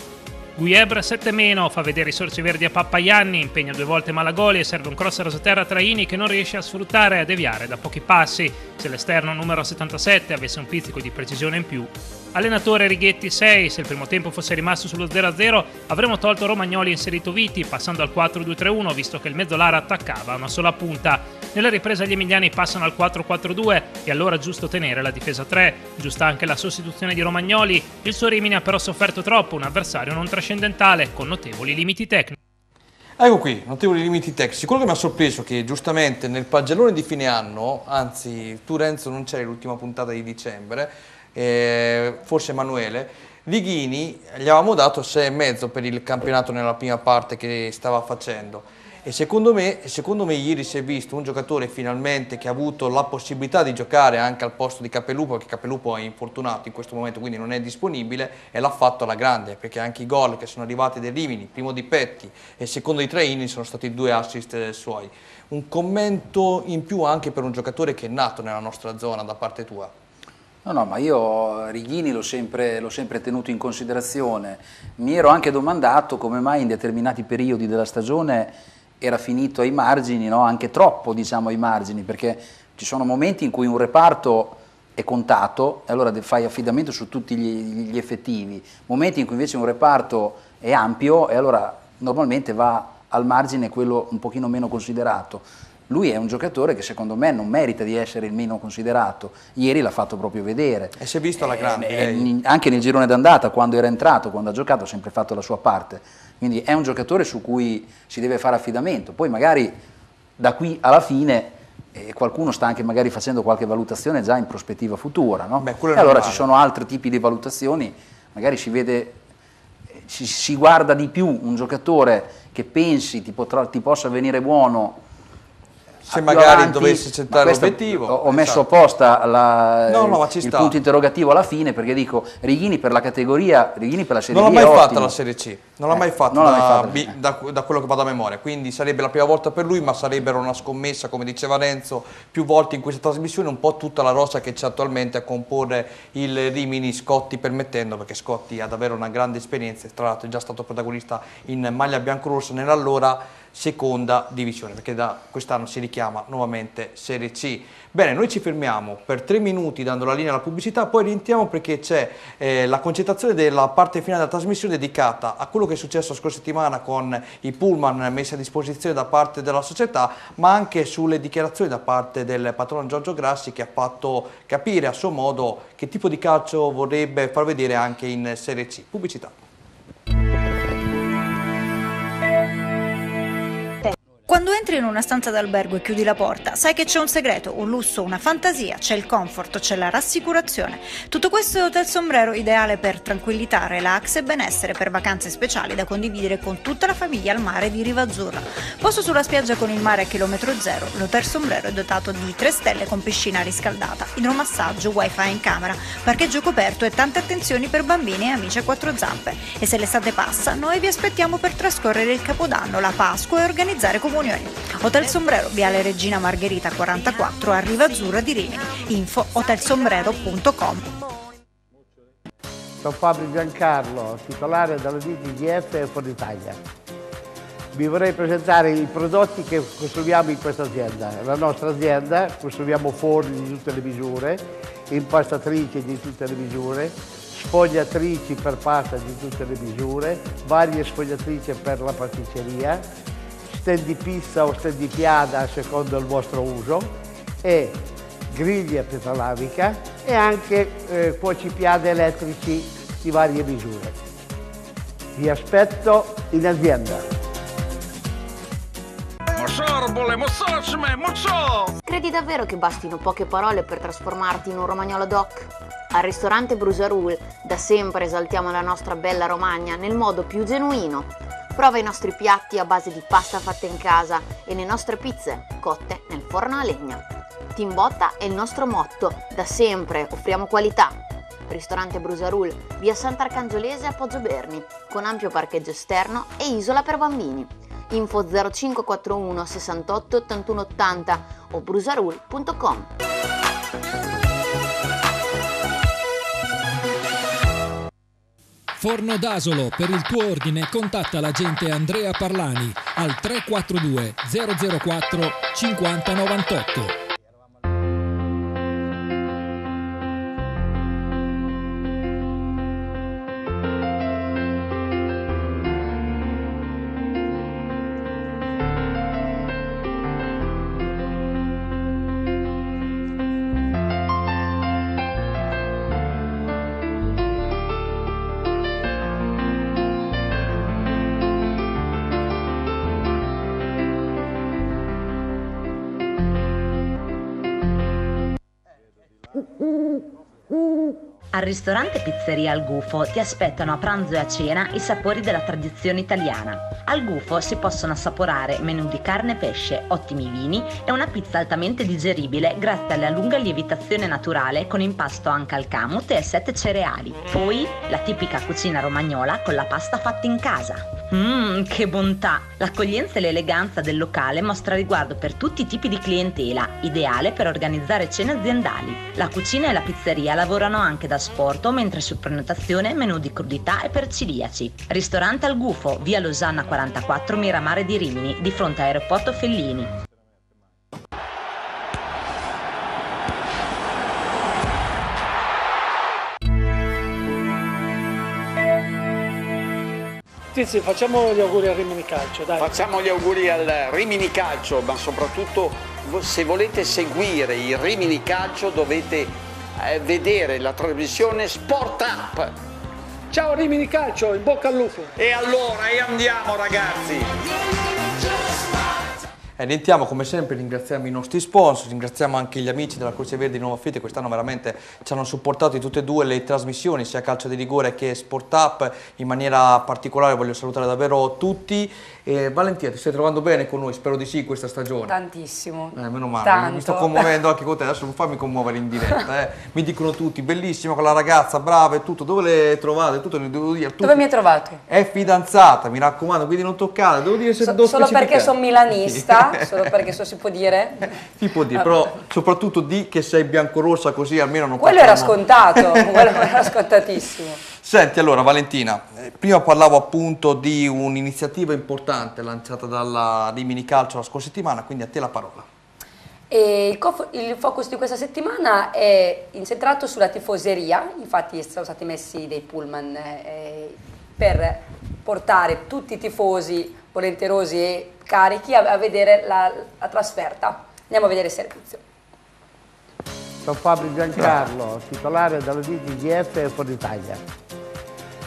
Ghiebre 7-, fa vedere i sorciverdi a Pappaianni, impegna 2 volte Malagoli e serve un cross a rasoterra a Traini che non riesce a sfruttare e a deviare da pochi passi. Se l'esterno numero 77 avesse un pizzico di precisione in più. Allenatore Righetti 6, se il primo tempo fosse rimasto sullo 0-0 avremmo tolto Romagnoli e inserito Viti, passando al 4-2-3-1 visto che il Mezzolara attaccava a una sola punta. Nella ripresa gli Emiliani passano al 4-4-2 e allora giusto tenere la difesa 3, giusta anche la sostituzione di Romagnoli, il suo Rimini ha però sofferto troppo, un avversario non trascendentale con notevoli limiti tecnici. Ecco qui, notevoli limiti tecnici. Quello che mi ha sorpreso è che giustamente nel pagellone di fine anno, anzi tu Renzo non c'eri l'ultima puntata di dicembre, forse Emanuele, Righini gli avevamo dato 6,5 per il campionato nella prima parte che stava facendo. E secondo me ieri si è visto un giocatore finalmente che ha avuto la possibilità di giocare anche al posto di Capellupo, perché Capellupo è infortunato in questo momento, quindi non è disponibile, e l'ha fatto alla grande, perché anche i gol che sono arrivati dai Rimini, primo di Petti e secondo di Traini, sono stati 2 assist suoi. Un commento in più anche per un giocatore che è nato nella nostra zona da parte tua. No, ma io Righini l'ho sempre tenuto in considerazione. Mi ero anche domandato come mai in determinati periodi della stagione era finito ai margini, no? Anche troppo, diciamo, ai margini, perché ci sono momenti in cui un reparto è contato e allora fai affidamento su tutti gli effettivi, momenti in cui invece un reparto è ampio e allora normalmente va al margine quello un pochino meno considerato. Lui è un giocatore che secondo me non merita di essere il meno considerato, ieri l'ha fatto proprio vedere. E si è visto alla grande. Anche nel girone d'andata, quando era entrato, quando ha giocato, ha sempre fatto la sua parte. Quindi è un giocatore su cui si deve fare affidamento, poi magari da qui alla fine qualcuno sta anche magari facendo qualche valutazione già in prospettiva futura, no? Beh, e allora ci sono altri tipi di valutazioni, magari si vede, si guarda di più un giocatore che pensi ti possa venire buono se magari dovessi accettare l'obiettivo. Ho messo apposta il punto interrogativo alla fine, perché dico Righini per la categoria, Righini per la Serie B. Non l'ha mai fatta la Serie C, non l'ha mai fatta da quello che vado a memoria, quindi sarebbe la prima volta per lui, ma sarebbero una scommessa, come diceva Renzo più volte in questa trasmissione, un po' tutta la rosa che c'è attualmente a comporre il Rimini, Scotti permettendo, perché Scotti ha davvero una grande esperienza, tra l'altro è già stato protagonista in maglia biancorossa nell'allora seconda divisione, perché da quest'anno si richiama nuovamente Serie C. Bene, noi ci fermiamo per 3 minuti dando la linea alla pubblicità, poi rientriamo perché c'è la concentrazione della parte finale della trasmissione dedicata a quello che è successo la scorsa settimana con i pullman messi a disposizione da parte della società, ma anche sulle dichiarazioni da parte del patrono Giorgio Grassi, che ha fatto capire a suo modo che tipo di calcio vorrebbe far vedere anche in Serie C. Pubblicità. Quando entri in una stanza d'albergo e chiudi la porta, sai che c'è un segreto, un lusso, una fantasia, c'è il comfort, c'è la rassicurazione. Tutto questo è Hotel Sombrero, ideale per tranquillità, relax e benessere, per vacanze speciali da condividere con tutta la famiglia al mare di Rivazzurra. Posto sulla spiaggia con il mare a chilometro zero, l'Hotel Sombrero è dotato di 3 stelle con piscina riscaldata, idromassaggio, wifi in camera, parcheggio coperto e tante attenzioni per bambini e amici a 4 zampe. E se l'estate passa, noi vi aspettiamo per trascorrere il Capodanno, la Pasqua e organizzare comunità. Hotel Sombrero, Viale Regina Margherita 44 a Rivazzurra di Rimini. Info hotelsombrero.com. Sono Fabio Giancarlo, titolare della DTGF e Fuori Italia. Vi vorrei presentare i prodotti che consumiamo in questa azienda. La nostra azienda, consumiamo forni di tutte le misure, impastatrici di tutte le misure, sfogliatrici per pasta di tutte le misure, varie sfogliatrici per la pasticceria, stand di pizza o stand di piada secondo il vostro uso, e griglia petrolavica e anche cuocipiade elettrici di varie misure. Vi aspetto in azienda. Credi davvero che bastino poche parole per trasformarti in un romagnolo doc? Al ristorante Brusarul da sempre esaltiamo la nostra bella Romagna nel modo più genuino. Prova i nostri piatti a base di pasta fatta in casa e le nostre pizze, cotte nel forno a legna. Timbotta è il nostro motto, da sempre offriamo qualità. Ristorante Brusarul, via Sant'Arcangiolese a Poggio Berni, con ampio parcheggio esterno e isola per bambini. Info 0541 68 81 80 o brusarul.com. Forno d'Asolo, per il tuo ordine contatta l'agente Andrea Parlani al 342 004 5098. Al ristorante Pizzeria Al Gufo ti aspettano a pranzo e a cena i sapori della tradizione italiana. Al Gufo si possono assaporare menù di carne e pesce, ottimi vini e una pizza altamente digeribile grazie alla lunga lievitazione naturale con impasto anche al camut e 7 cereali. Poi la tipica cucina romagnola con la pasta fatta in casa. Che bontà! L'accoglienza e l'eleganza del locale mostra riguardo per tutti i tipi di clientela, ideale per organizzare cene aziendali. La cucina e la pizzeria lavorano anche da sporto, mentre su prenotazione menù di crudità e per celiaci. Ristorante Al Gufo, via Losanna 44 Miramare di Rimini, di fronte all'aeroporto Fellini. Tizi, facciamo gli auguri al Rimini Calcio, dai. Facciamo gli auguri al Rimini Calcio, ma soprattutto se volete seguire il Rimini Calcio dovete vedere la trasmissione Sport Up. Ciao Rimini Calcio, in bocca al lupo. E allora, e andiamo ragazzi. Rientriamo come sempre, ringraziamo i nostri sponsor, ringraziamo anche gli amici della Croce Verde di Nuova Fitte, quest'anno veramente ci hanno supportato in tutte e due le trasmissioni, sia Calcio di Rigore che Sport Up, in maniera particolare voglio salutare davvero tutti. Valentina, ti stai trovando bene con noi? Spero di sì questa stagione. Tantissimo. Meno male, tanto. Mi sto commuovendo anche con te, adesso non fammi commuovere in diretta. Mi dicono tutti, bellissima quella ragazza, brava e tutto, dove le trovate? Tutto, devo dire, tutto. Dove mi hai trovato? È fidanzata, mi raccomando, quindi non toccare, devo dire se do solo perché sono milanista. Solo perché so, si può dire? Si può dire, però soprattutto di che sei biancorossa, così almeno non quello facciamo... era scontato, quello era scontatissimo. Senti, allora Valentina, prima parlavo appunto di un'iniziativa importante lanciata dalla Rimini Calcio la scorsa settimana, quindi a te la parola. E il focus di questa settimana è incentrato sulla tifoseria, infatti sono stati messi dei pullman per portare tutti i tifosi volenterosi e carichi a vedere la trasferta. Andiamo a vedere il servizio. Sono Fabio Giancarlo, titolare della DGF e Forza Italia.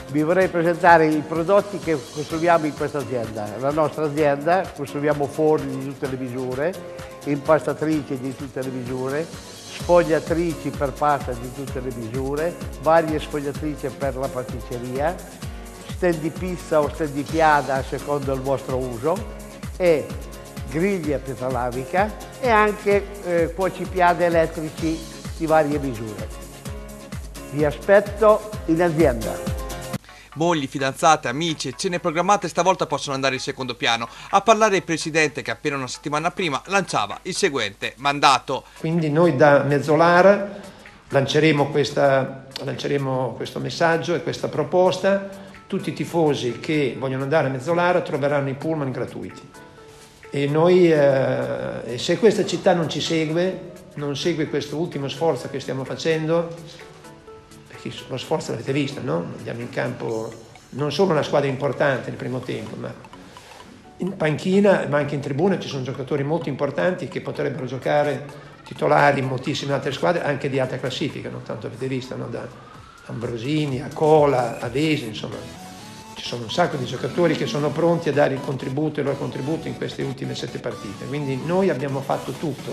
Vi vorrei presentare i prodotti che costruiamo in questa azienda. La nostra azienda, costruiamo forni di tutte le misure, impastatrici di tutte le misure, sfogliatrici per pasta di tutte le misure, varie sfogliatrici per la pasticceria, stand di pizza o stand di piada secondo il vostro uso, e griglia pietralavica e anche cuocipiade elettrici di varie misure. Vi aspetto in azienda. Mogli, fidanzate, amici, cene programmate stavolta possono andare in secondo piano. A parlare il presidente che appena una settimana prima lanciava il seguente mandato. Quindi noi da Mezzolara lanceremo questo messaggio e questa proposta. Tutti i tifosi che vogliono andare a Mezzolara troveranno i pullman gratuiti. E noi, se questa città non ci segue, non segue questo ultimo sforzo che stiamo facendo, perché lo sforzo l'avete visto, no? Andiamo in campo non solo una squadra importante nel primo tempo, ma in panchina, ma anche in tribuna ci sono giocatori molto importanti che potrebbero giocare titolari in moltissime altre squadre, anche di alta classifica, non tanto avete visto, no? Da Ambrosini, a Cola, a Vese, insomma. Ci sono un sacco di giocatori che sono pronti a dare il loro contributo in queste ultime 7 partite, quindi noi abbiamo fatto tutto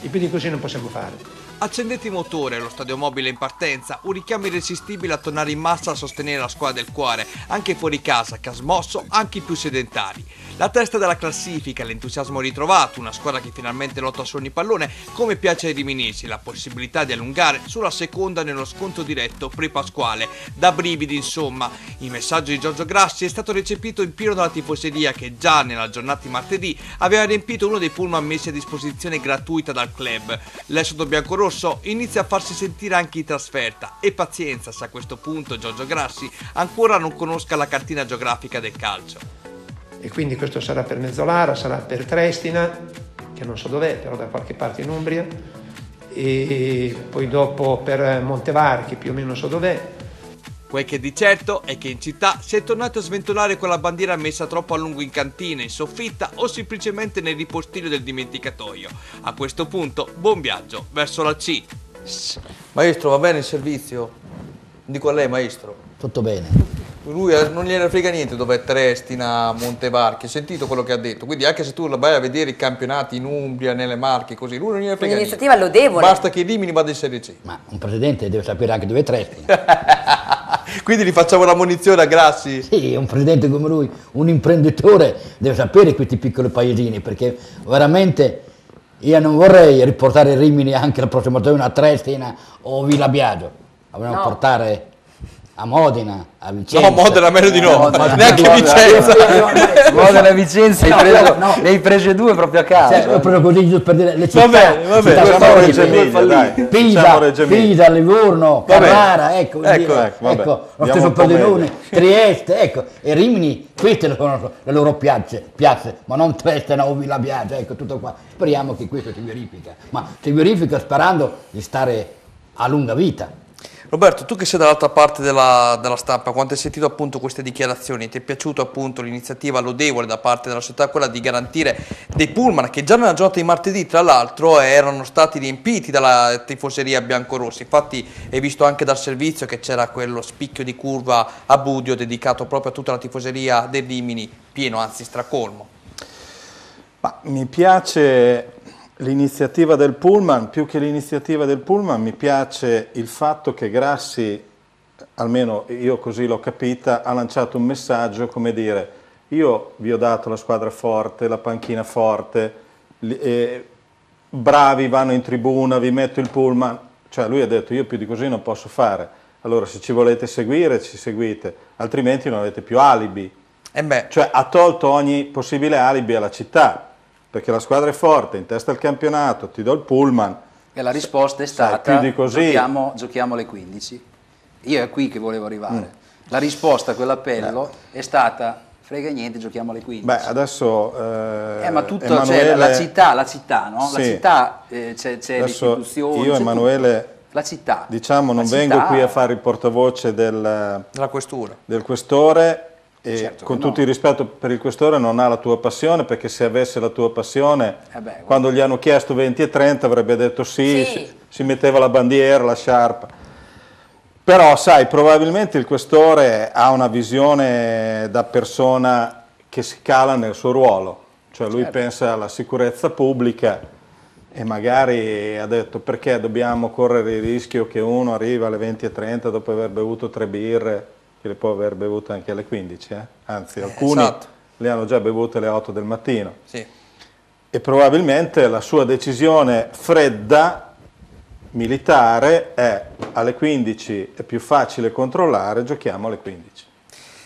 e più di così non possiamo fare. Accendete il motore, lo stadio mobile in partenza, un richiamo irresistibile a tornare in massa a sostenere la squadra del cuore, anche fuori casa, che ha smosso anche i più sedentari. La testa della classifica, l'entusiasmo ritrovato, una squadra che finalmente lotta su ogni pallone, come piace ai riminesi, la possibilità di allungare sulla seconda nello sconto diretto pre-pasquale. Da brividi insomma, il messaggio di Giorgio Grassi è stato recepito in pieno dalla tifoseria che già nella giornata di martedì aveva riempito uno dei pullman messi a disposizione gratuita dal club. L'esodo biancorosso inizia a farsi sentire anche in trasferta e pazienza se a questo punto Giorgio Grassi ancora non conosca la cartina geografica del calcio. E quindi questo sarà per Mezzolara, sarà per Trestina, che non so dov'è, però da qualche parte in Umbria, e poi dopo per Montevar, che più o meno so dov'è. Quel che di certo è che in città si è tornato a sventolare con la bandiera messa troppo a lungo in cantina, in soffitta o semplicemente nel ripostiglio del dimenticatoio. A questo punto, buon viaggio verso la C. Maestro, va bene il servizio? Dico a lei, maestro. Tutto bene. Lui non gliene frega niente dove è Trestina, Montevarchi, hai sentito quello che ha detto, quindi anche se tu vai a vedere i campionati in Umbria, nelle Marche, così, lui non gliene frega niente. Un'iniziativa lodevole. Basta che Rimini vada in Serie C. Ma un presidente deve sapere anche dove è Trestina. Quindi gli facciamo la munizione a Grassi? Sì, un presidente come lui, un imprenditore, deve sapere questi piccoli paesini, perché veramente io non vorrei riportare Rimini anche la prossima stagione a Trestina o Villa Biagio, dobbiamo portare... a Modena, a Vicenza. No, Modena meno di no, neanche Vicenza. Modena e Vicenza ne hai prese due proprio a caso. Cioè, ho preso così giusto per dire le città. Vabbè, storiche, Pisa, Livorno, Carrara, ecco, lo stesso Pordenone, Trieste, ecco, e Rimini, queste sono le loro piazze, ma non Trestina o Villa Biagio, ecco, tutto qua. Speriamo che questo si verifica, ma si verifica sperando di stare a lunga vita. Roberto, tu che sei dall'altra parte della stampa, quando hai sentito appunto queste dichiarazioni, ti è piaciuta appunto l'iniziativa lodevole da parte della società, quella di garantire dei pullman che già nella giornata di martedì tra l'altro erano stati riempiti dalla tifoseria biancorossi, infatti hai visto anche dal servizio che c'era quello spicchio di curva a Budio dedicato proprio a tutta la tifoseria del Rimini, pieno, anzi stracolmo. Ma mi piace l'iniziativa del Pullman, più che l'iniziativa del Pullman mi piace il fatto che Grassi, almeno io così l'ho capita, ha lanciato un messaggio come dire: io vi ho dato la squadra forte, la panchina forte, bravi vanno in tribuna, vi metto il Pullman, cioè lui ha detto io più di così non posso fare, allora se ci volete seguire ci seguite, altrimenti non avete più alibi, cioè ha tolto ogni possibile alibi alla città. Perché la squadra è forte, in testa al campionato, ti do il Pullman. E la risposta è stata: giochiamo alle 15. Io è qui che volevo arrivare. La risposta a quell'appello è stata: frega niente, giochiamo alle 15. Beh, adesso. Ma tutto, Emanuele... cioè, la città, no? Sì. La città c'è l'istituzione. Io, Emanuele, la città. Diciamo, non vengo qui a fare il portavoce del questore. E certo con tutto il rispetto per il questore non ha la tua passione, perché se avesse la tua passione quando gli hanno chiesto 20 e 30 avrebbe detto sì. Si metteva la bandiera, la sciarpa, però sai probabilmente il questore ha una visione da persona che si cala nel suo ruolo, cioè lui pensa alla sicurezza pubblica e magari ha detto perché dobbiamo correre il rischio che uno arriva alle 20 e 30 dopo aver bevuto 3 birre che le può aver bevute anche alle 15, anzi alcuni le hanno già bevute alle 8 del mattino. Sì. E probabilmente la sua decisione fredda, militare, è alle 15 è più facile controllare, giochiamo alle 15.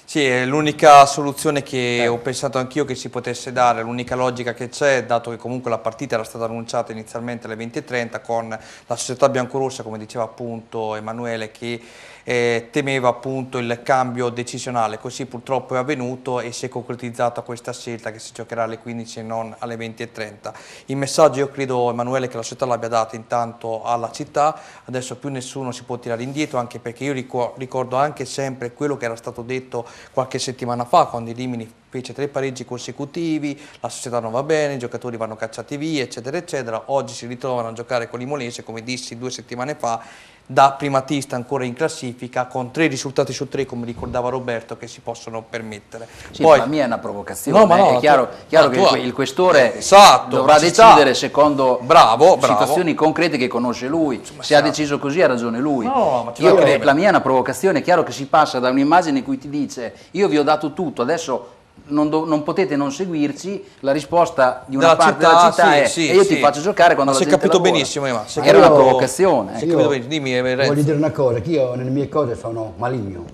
Sì, è l'unica soluzione che ho pensato anch'io che si potesse dare, l'unica logica che c'è, dato che comunque la partita era stata annunciata inizialmente alle 20.30 con la società biancorossa, come diceva appunto Emanuele, che temeva appunto il cambio decisionale, così purtroppo è avvenuto e si è concretizzata questa scelta che si giocherà alle 15 e non alle 20.30. Il messaggio io credo, Emanuele, che la società l'abbia dato intanto alla città, adesso più nessuno si può tirare indietro, anche perché io ricordo anche sempre quello che era stato detto qualche settimana fa quando i Rimini fece 3 pareggi consecutivi, la società non va bene, i giocatori vanno cacciati via, eccetera eccetera, oggi si ritrovano a giocare con l'Imolese, come dissi 2 settimane fa, da primatista ancora in classifica con 3 risultati su 3 come ricordava Roberto che si possono permettere. Sì, poi, ma la mia è una provocazione, è chiaro che il questore dovrà decidere secondo situazioni concrete che conosce lui, se ha deciso così ha ragione lui. La mia è una provocazione, è chiaro che si passa da un'immagine in cui ti dice io vi ho dato tutto, adesso non potete non seguirci, la risposta di una parte della città è e io ti faccio giocare quando la gente lavora. Capito benissimo, era una provocazione. Dimmi, voglio dire una cosa, che io nelle mie cose sono maligno.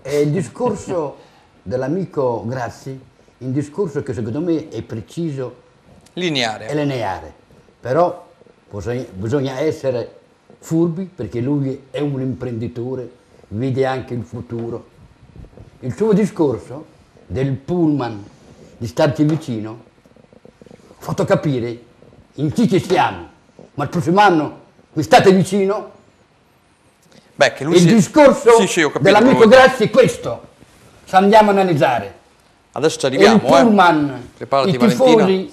È il discorso dell'amico Grassi, un discorso che secondo me è preciso, lineare. È lineare, però bisogna essere furbi perché lui è un imprenditore, vede anche il futuro. Il suo discorso del Pullman, di starci vicino, ho fatto capire in chi ci siamo, ma il prossimo anno mi state vicino. Che lui discorso dell'amico Grassi è questo, ci andiamo a analizzare. Adesso ci arriviamo. E il Pullman, i tifosi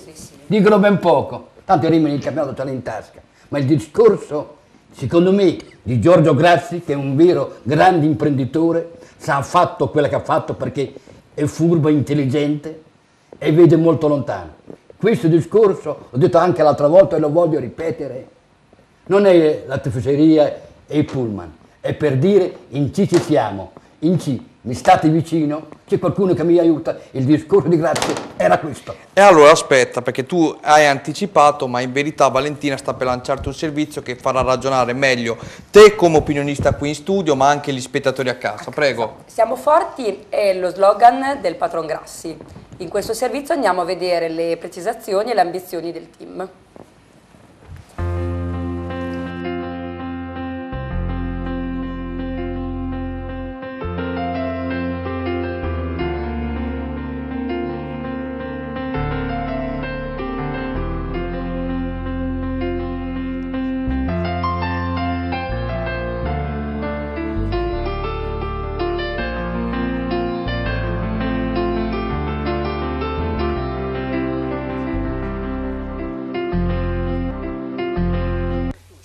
dicono ben poco, tanto rimane il campionato tale in tasca, ma il discorso, secondo me, di Giorgio Grassi, che è un vero grande imprenditore, ha fatto quello che ha fatto perché è furbo, intelligente e vede molto lontano. Questo discorso, l'ho detto anche l'altra volta e lo voglio ripetere, non è la tifoseria e il Pullman, è per dire in C ci siamo, in C mi state vicino, c'è qualcuno che mi aiuta, il discorso di Grazia era questo. E allora aspetta, perché tu hai anticipato, ma in verità Valentina sta per lanciarti un servizio che farà ragionare meglio te come opinionista qui in studio, ma anche gli spettatori a casa. Prego. Siamo forti è lo slogan del patron Grassi. In questo servizio andiamo a vedere le precisazioni e le ambizioni del team.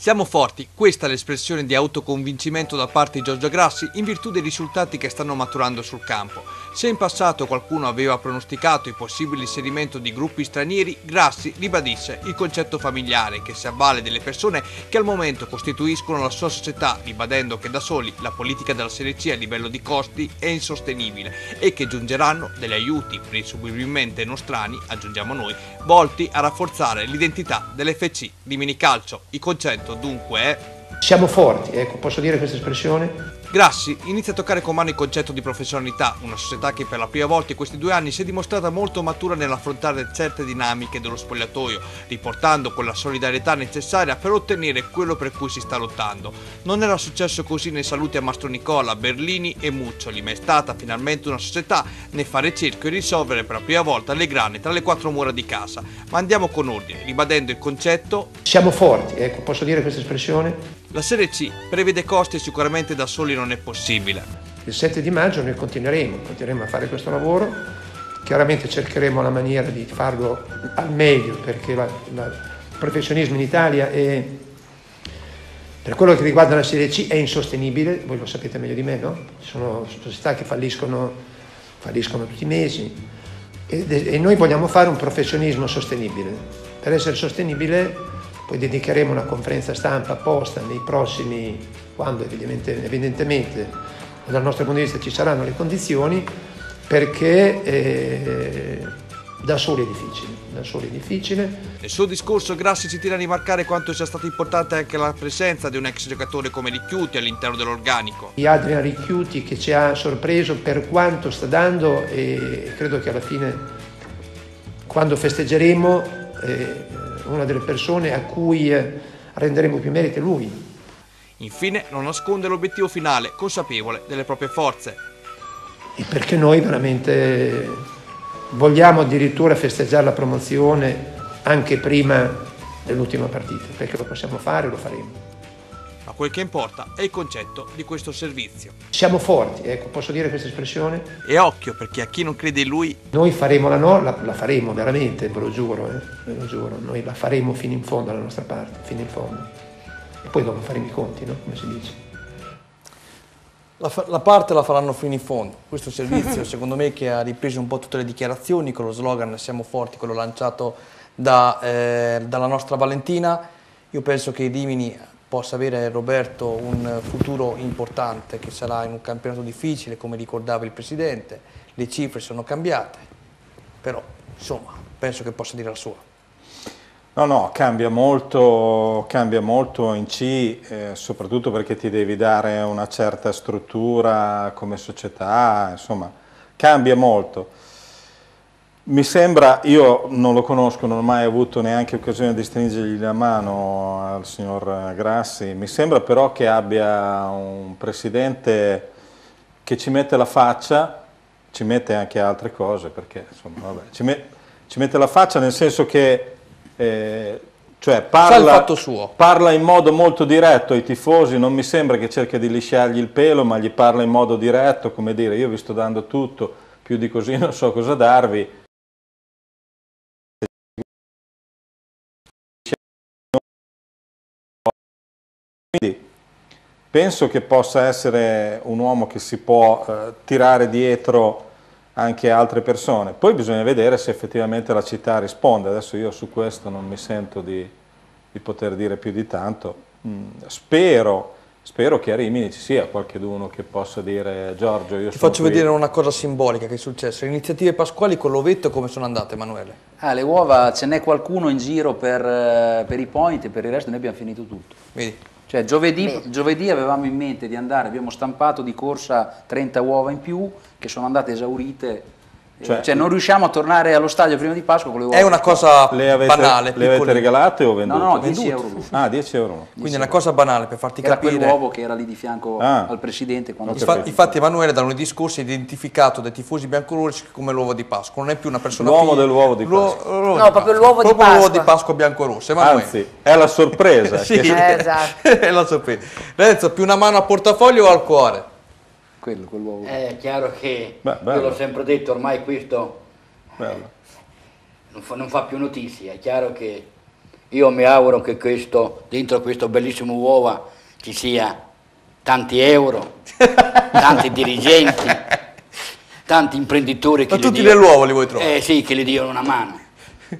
Siamo forti, questa è l'espressione di autoconvincimento da parte di Giorgio Grassi in virtù dei risultati che stanno maturando sul campo. Se in passato qualcuno aveva pronosticato il possibile inserimento di gruppi stranieri, Grassi ribadisse il concetto familiare che si avvale delle persone che al momento costituiscono la sua società, ribadendo che da soli la politica della Serie C a livello di costi è insostenibile e che giungeranno degli aiuti, presumibilmente nostrani, aggiungiamo noi, volti a rafforzare l'identità dell'FC Rimini Calcio. Il concetto dunque è: siamo forti, ecco, posso dire questa espressione? Grassi inizia a toccare con mano il concetto di professionalità, una società che per la prima volta in questi 2 anni si è dimostrata molto matura nell'affrontare certe dinamiche dello spogliatoio, riportando quella solidarietà necessaria per ottenere quello per cui si sta lottando. Non era successo così nei saluti a Mastronicola, Berlini e Muccioli, ma è stata finalmente una società nel fare cerchio e risolvere per la prima volta le grane tra le 4 mura di casa. Ma andiamo con ordine, ribadendo il concetto: siamo forti, ecco, posso dire questa espressione? La Serie C prevede costi e sicuramente da soli non è possibile. Il 7 di maggio noi continueremo a fare questo lavoro, chiaramente cercheremo la maniera di farlo al meglio, perché il professionismo in Italia è, per quello che riguarda la Serie C, è insostenibile, voi lo sapete meglio di me, no? Ci sono società che falliscono tutti i mesi e noi vogliamo fare un professionismo sostenibile. Per essere sostenibile poi dedicheremo una conferenza stampa apposta nei prossimi, quando evidentemente dal nostro punto di vista ci saranno le condizioni, perché da soli è difficile. Nel suo discorso Grassi ci tiene a rimarcare quanto sia stata importante anche la presenza di un ex giocatore come Ricchiuti all'interno dell'organico. Adrian Ricchiuti, che ci ha sorpreso per quanto sta dando, e credo che alla fine, quando festeggeremo, una delle persone a cui renderemo più merito è lui. Infine non nasconde l'obiettivo finale, consapevole delle proprie forze. E perché noi veramente vogliamo addirittura festeggiare la promozione anche prima dell'ultima partita, perché lo possiamo fare e lo faremo. Ma quel che importa è il concetto di questo servizio. Siamo forti, ecco, posso dire questa espressione? E occhio, perché a chi non crede in lui... Noi faremo la faremo veramente, ve lo giuro, noi la faremo fino in fondo, alla nostra parte, fino in fondo. E poi dopo faremo i conti, no? Come si dice. La parte la faranno fino in fondo. Questo servizio, secondo me, che ha ripreso un po' tutte le dichiarazioni con lo slogan "Siamo forti", quello lanciato dalla nostra Valentina. Io penso che i Rimini possa avere, Roberto, un futuro importante, che sarà in un campionato difficile, come ricordava il Presidente. Le cifre sono cambiate, però insomma penso che possa dire la sua. No, cambia molto in C, soprattutto perché ti devi dare una certa struttura come società, insomma cambia molto. Mi sembra, io non lo conosco, non ho mai avuto neanche occasione di stringergli la mano al signor Grassi, mi sembra però che abbia un presidente che ci mette la faccia, ci mette anche altre cose, perché insomma, vabbè, ci mette la faccia nel senso che cioè parla, fatto suo. Parla in modo molto diretto ai tifosi, non mi sembra che cerca di lisciargli il pelo, ma gli parla in modo diretto, come dire, io vi sto dando tutto, più di così non so cosa darvi. Quindi penso che possa essere un uomo che si può tirare dietro anche altre persone. Poi bisogna vedere se effettivamente la città risponde. Adesso io su questo non mi sento di poter dire più di tanto. Spero che a Rimini ci sia qualcuno che possa dire: Giorgio, io sono qui. Ti faccio vedere una cosa simbolica che è successa. Le iniziative pasquali con l'Ovetto come sono andate, Emanuele? Le uova, ce n'è qualcuno in giro per i point, per il resto noi abbiamo finito tutto. Vedi? Cioè, giovedì avevamo in mente di andare, abbiamo stampato di corsa 30 uova in più che sono andate esaurite. Cioè non riusciamo a tornare allo stadio prima di Pasqua con le uova. È una cosa banale. Le avete regalate o vendute? No, €10. Ah, €10. Quindi è una cosa banale, per farti capire. Era quell'uovo che era lì di fianco al Presidente. Quando infatti Emanuele da lunedì scorso è identificato dai tifosi biancolori come l'uovo di Pasqua. Non è più una persona... L'uovo dell'uovo di Pasqua. No, proprio l'uovo di Pasqua. Proprio l'uovo di Pasqua biancorosso. Anzi, è la sorpresa. Sì, esatto. È la sorpresa. Renzo, più una mano al portafoglio o al cuore? Quell'uovo. È chiaro che, io l'ho sempre detto, ormai questo non fa più notizia, è chiaro che Io mi auguro che questo, dentro questo bellissimo uova ci sia tanti euro, tanti dirigenti, tanti imprenditori. Ma tutti nell'uovo li vuoi trovare? Eh sì, che gli diano una mano.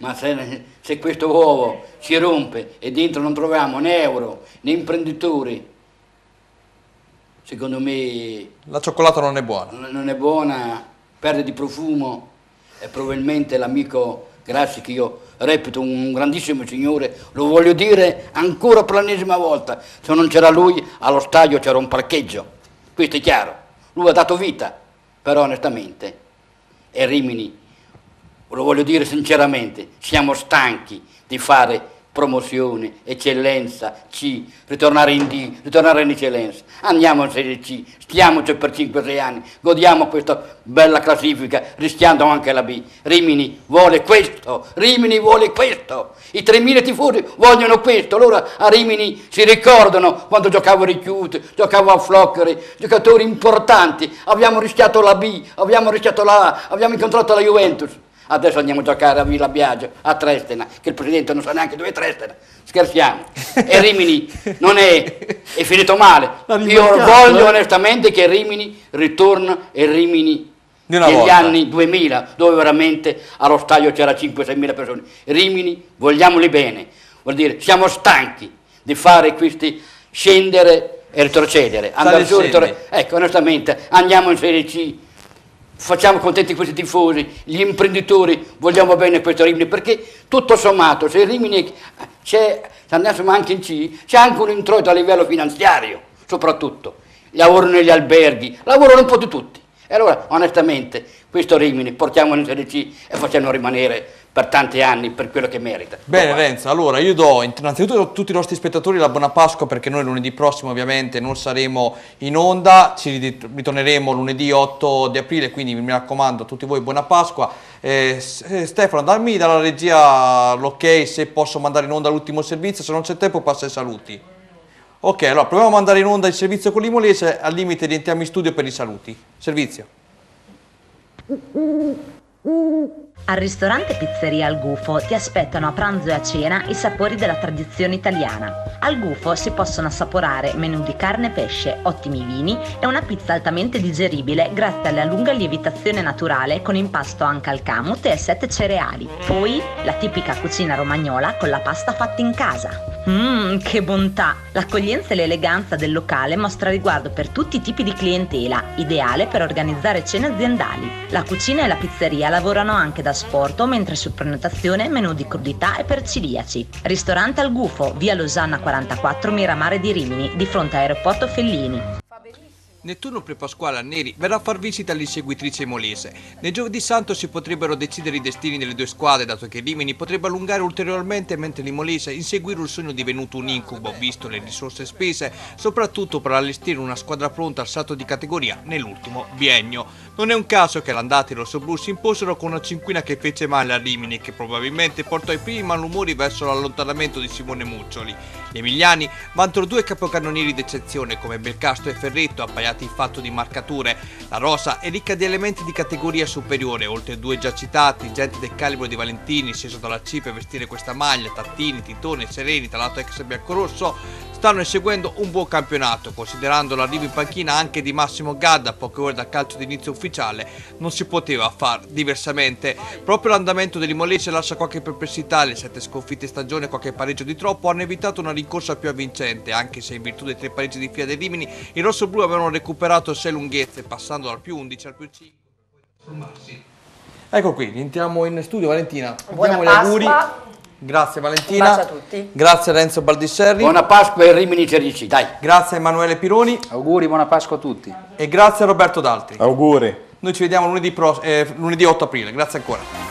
Ma se questo uovo si rompe e dentro non troviamo né euro né imprenditori, secondo me... La cioccolata non è buona. Non è buona, perde di profumo e probabilmente l'amico Grassi, che io reputo un grandissimo signore, lo voglio dire ancora per l'ennesima volta, se non c'era lui allo stadio c'era un parcheggio, questo è chiaro, lui ha dato vita, però onestamente, e Rimini, lo voglio dire sinceramente, siamo stanchi di fare promozione, eccellenza, C, ritornare in D, ritornare in eccellenza. Andiamo in Serie C, stiamoci per 5-6 anni, godiamo questa bella classifica, rischiando anche la B. Rimini vuole questo, Rimini vuole questo, i 3.000 tifosi vogliono questo, allora a Rimini si ricordano quando giocavo a Ricchiuti, giocavo a Floccari, giocatori importanti, abbiamo rischiato la B, abbiamo rischiato la A, abbiamo incontrato la Juventus. Adesso andiamo a giocare a Villa Biagio, a Trestina, che il presidente non sa neanche dove è Trestina, scherziamo. E Rimini non è finito male. Io voglio onestamente che Rimini ritorna, e Rimini negli anni 2000, dove veramente allo stadio c'era 5-6 mila persone. Rimini, vogliamoli bene, vuol dire siamo stanchi di fare questi scendere e ritrocedere. Ecco, onestamente andiamo in Serie C. Facciamo contenti questi tifosi, gli imprenditori, vogliamo bene questo Rimini, perché tutto sommato se Rimini c'è, andassimo anche in C, c'è anche un introito a livello finanziario, soprattutto. Lavorano negli alberghi, lavorano un po' di tutti. E allora, onestamente, questo Rimini portiamolo in Serie C e facciamolo rimanere per tanti anni per quello che merita. Bene Renzo, allora io do innanzitutto a tutti i nostri spettatori la buona Pasqua, perché noi lunedì prossimo ovviamente non saremo in onda, ci ritorneremo lunedì 8 di aprile, quindi mi raccomando a tutti voi buona Pasqua. Stefano, dammi dalla regia l'ok se posso mandare in onda l'ultimo servizio, se non c'è tempo passa ai saluti. Ok, allora proviamo a mandare in onda il servizio con l'Imolese, al limite rientriamo in studio per i saluti. Servizio. Al ristorante Pizzeria Al Gufo ti aspettano a pranzo e a cena i sapori della tradizione italiana. Al Gufo si possono assaporare menù di carne e pesce, ottimi vini e una pizza altamente digeribile grazie alla lunga lievitazione naturale con impasto anche al camut e a 7 cereali. Poi la tipica cucina romagnola con la pasta fatta in casa. Mmm, che bontà! L'accoglienza e l'eleganza del locale mostra riguardo per tutti i tipi di clientela, ideale per organizzare cene aziendali. La cucina e la pizzeria lavorano anche da asporto, mentre su prenotazione menù di crudità e per celiaci. Ristorante Al Gufo, via Losanna 44, Miramare di Rimini, di fronte all'aeroporto Fellini. Nettuno prepasquale a Neri verrà a far visita all'inseguitrice imolese. Nel giovedì santo si potrebbero decidere i destini delle due squadre, dato che Rimini potrebbe allungare ulteriormente, mentre l'imolese inseguire un sogno divenuto un incubo, visto le risorse spese, soprattutto per allestire una squadra pronta al salto di categoria nell'ultimo biennio. Non è un caso che l'andata e il rossoblù si imposero con una cinquina che fece male a Rimini, che probabilmente portò i primi malumori verso l'allontanamento di Simone Muccioli. Gli Emiliani vantano due capocannonieri d'eccezione come Belcasto e Ferretto, appaiati in fatto di marcature. La rosa è ricca di elementi di categoria superiore, oltre a due già citati, gente del calibro di Valentini, sceso dalla C per vestire questa maglia, Tattini, Titone, Sereni, talato ex biancorosso, stanno eseguendo un buon campionato, considerando l'arrivo in panchina anche di Massimo Gadda, poche ore dal calcio d'inizio ufficiale. Non si poteva far diversamente. Proprio l'andamento dell'Imolese lascia qualche perplessità, le 7 sconfitte stagione e qualche pareggio di troppo hanno evitato una rincorsa più avvincente, anche se in virtù dei 3 pareggi di fila dei Rimini i rossoblù avevano recuperato 6 lunghezze, passando dal più 11 al più 5. Ecco qui, rientriamo in studio. Valentina, buona Pasqua, auguri. Grazie Valentina, un bacio a tutti. Grazie Renzo Baldisserri, buona Pasqua e Rimini Serie C, dai. Grazie Emanuele Pironi, auguri, buona Pasqua a tutti, e grazie a Roberto D'Alti, auguri. Noi ci vediamo lunedì 8 aprile, grazie ancora.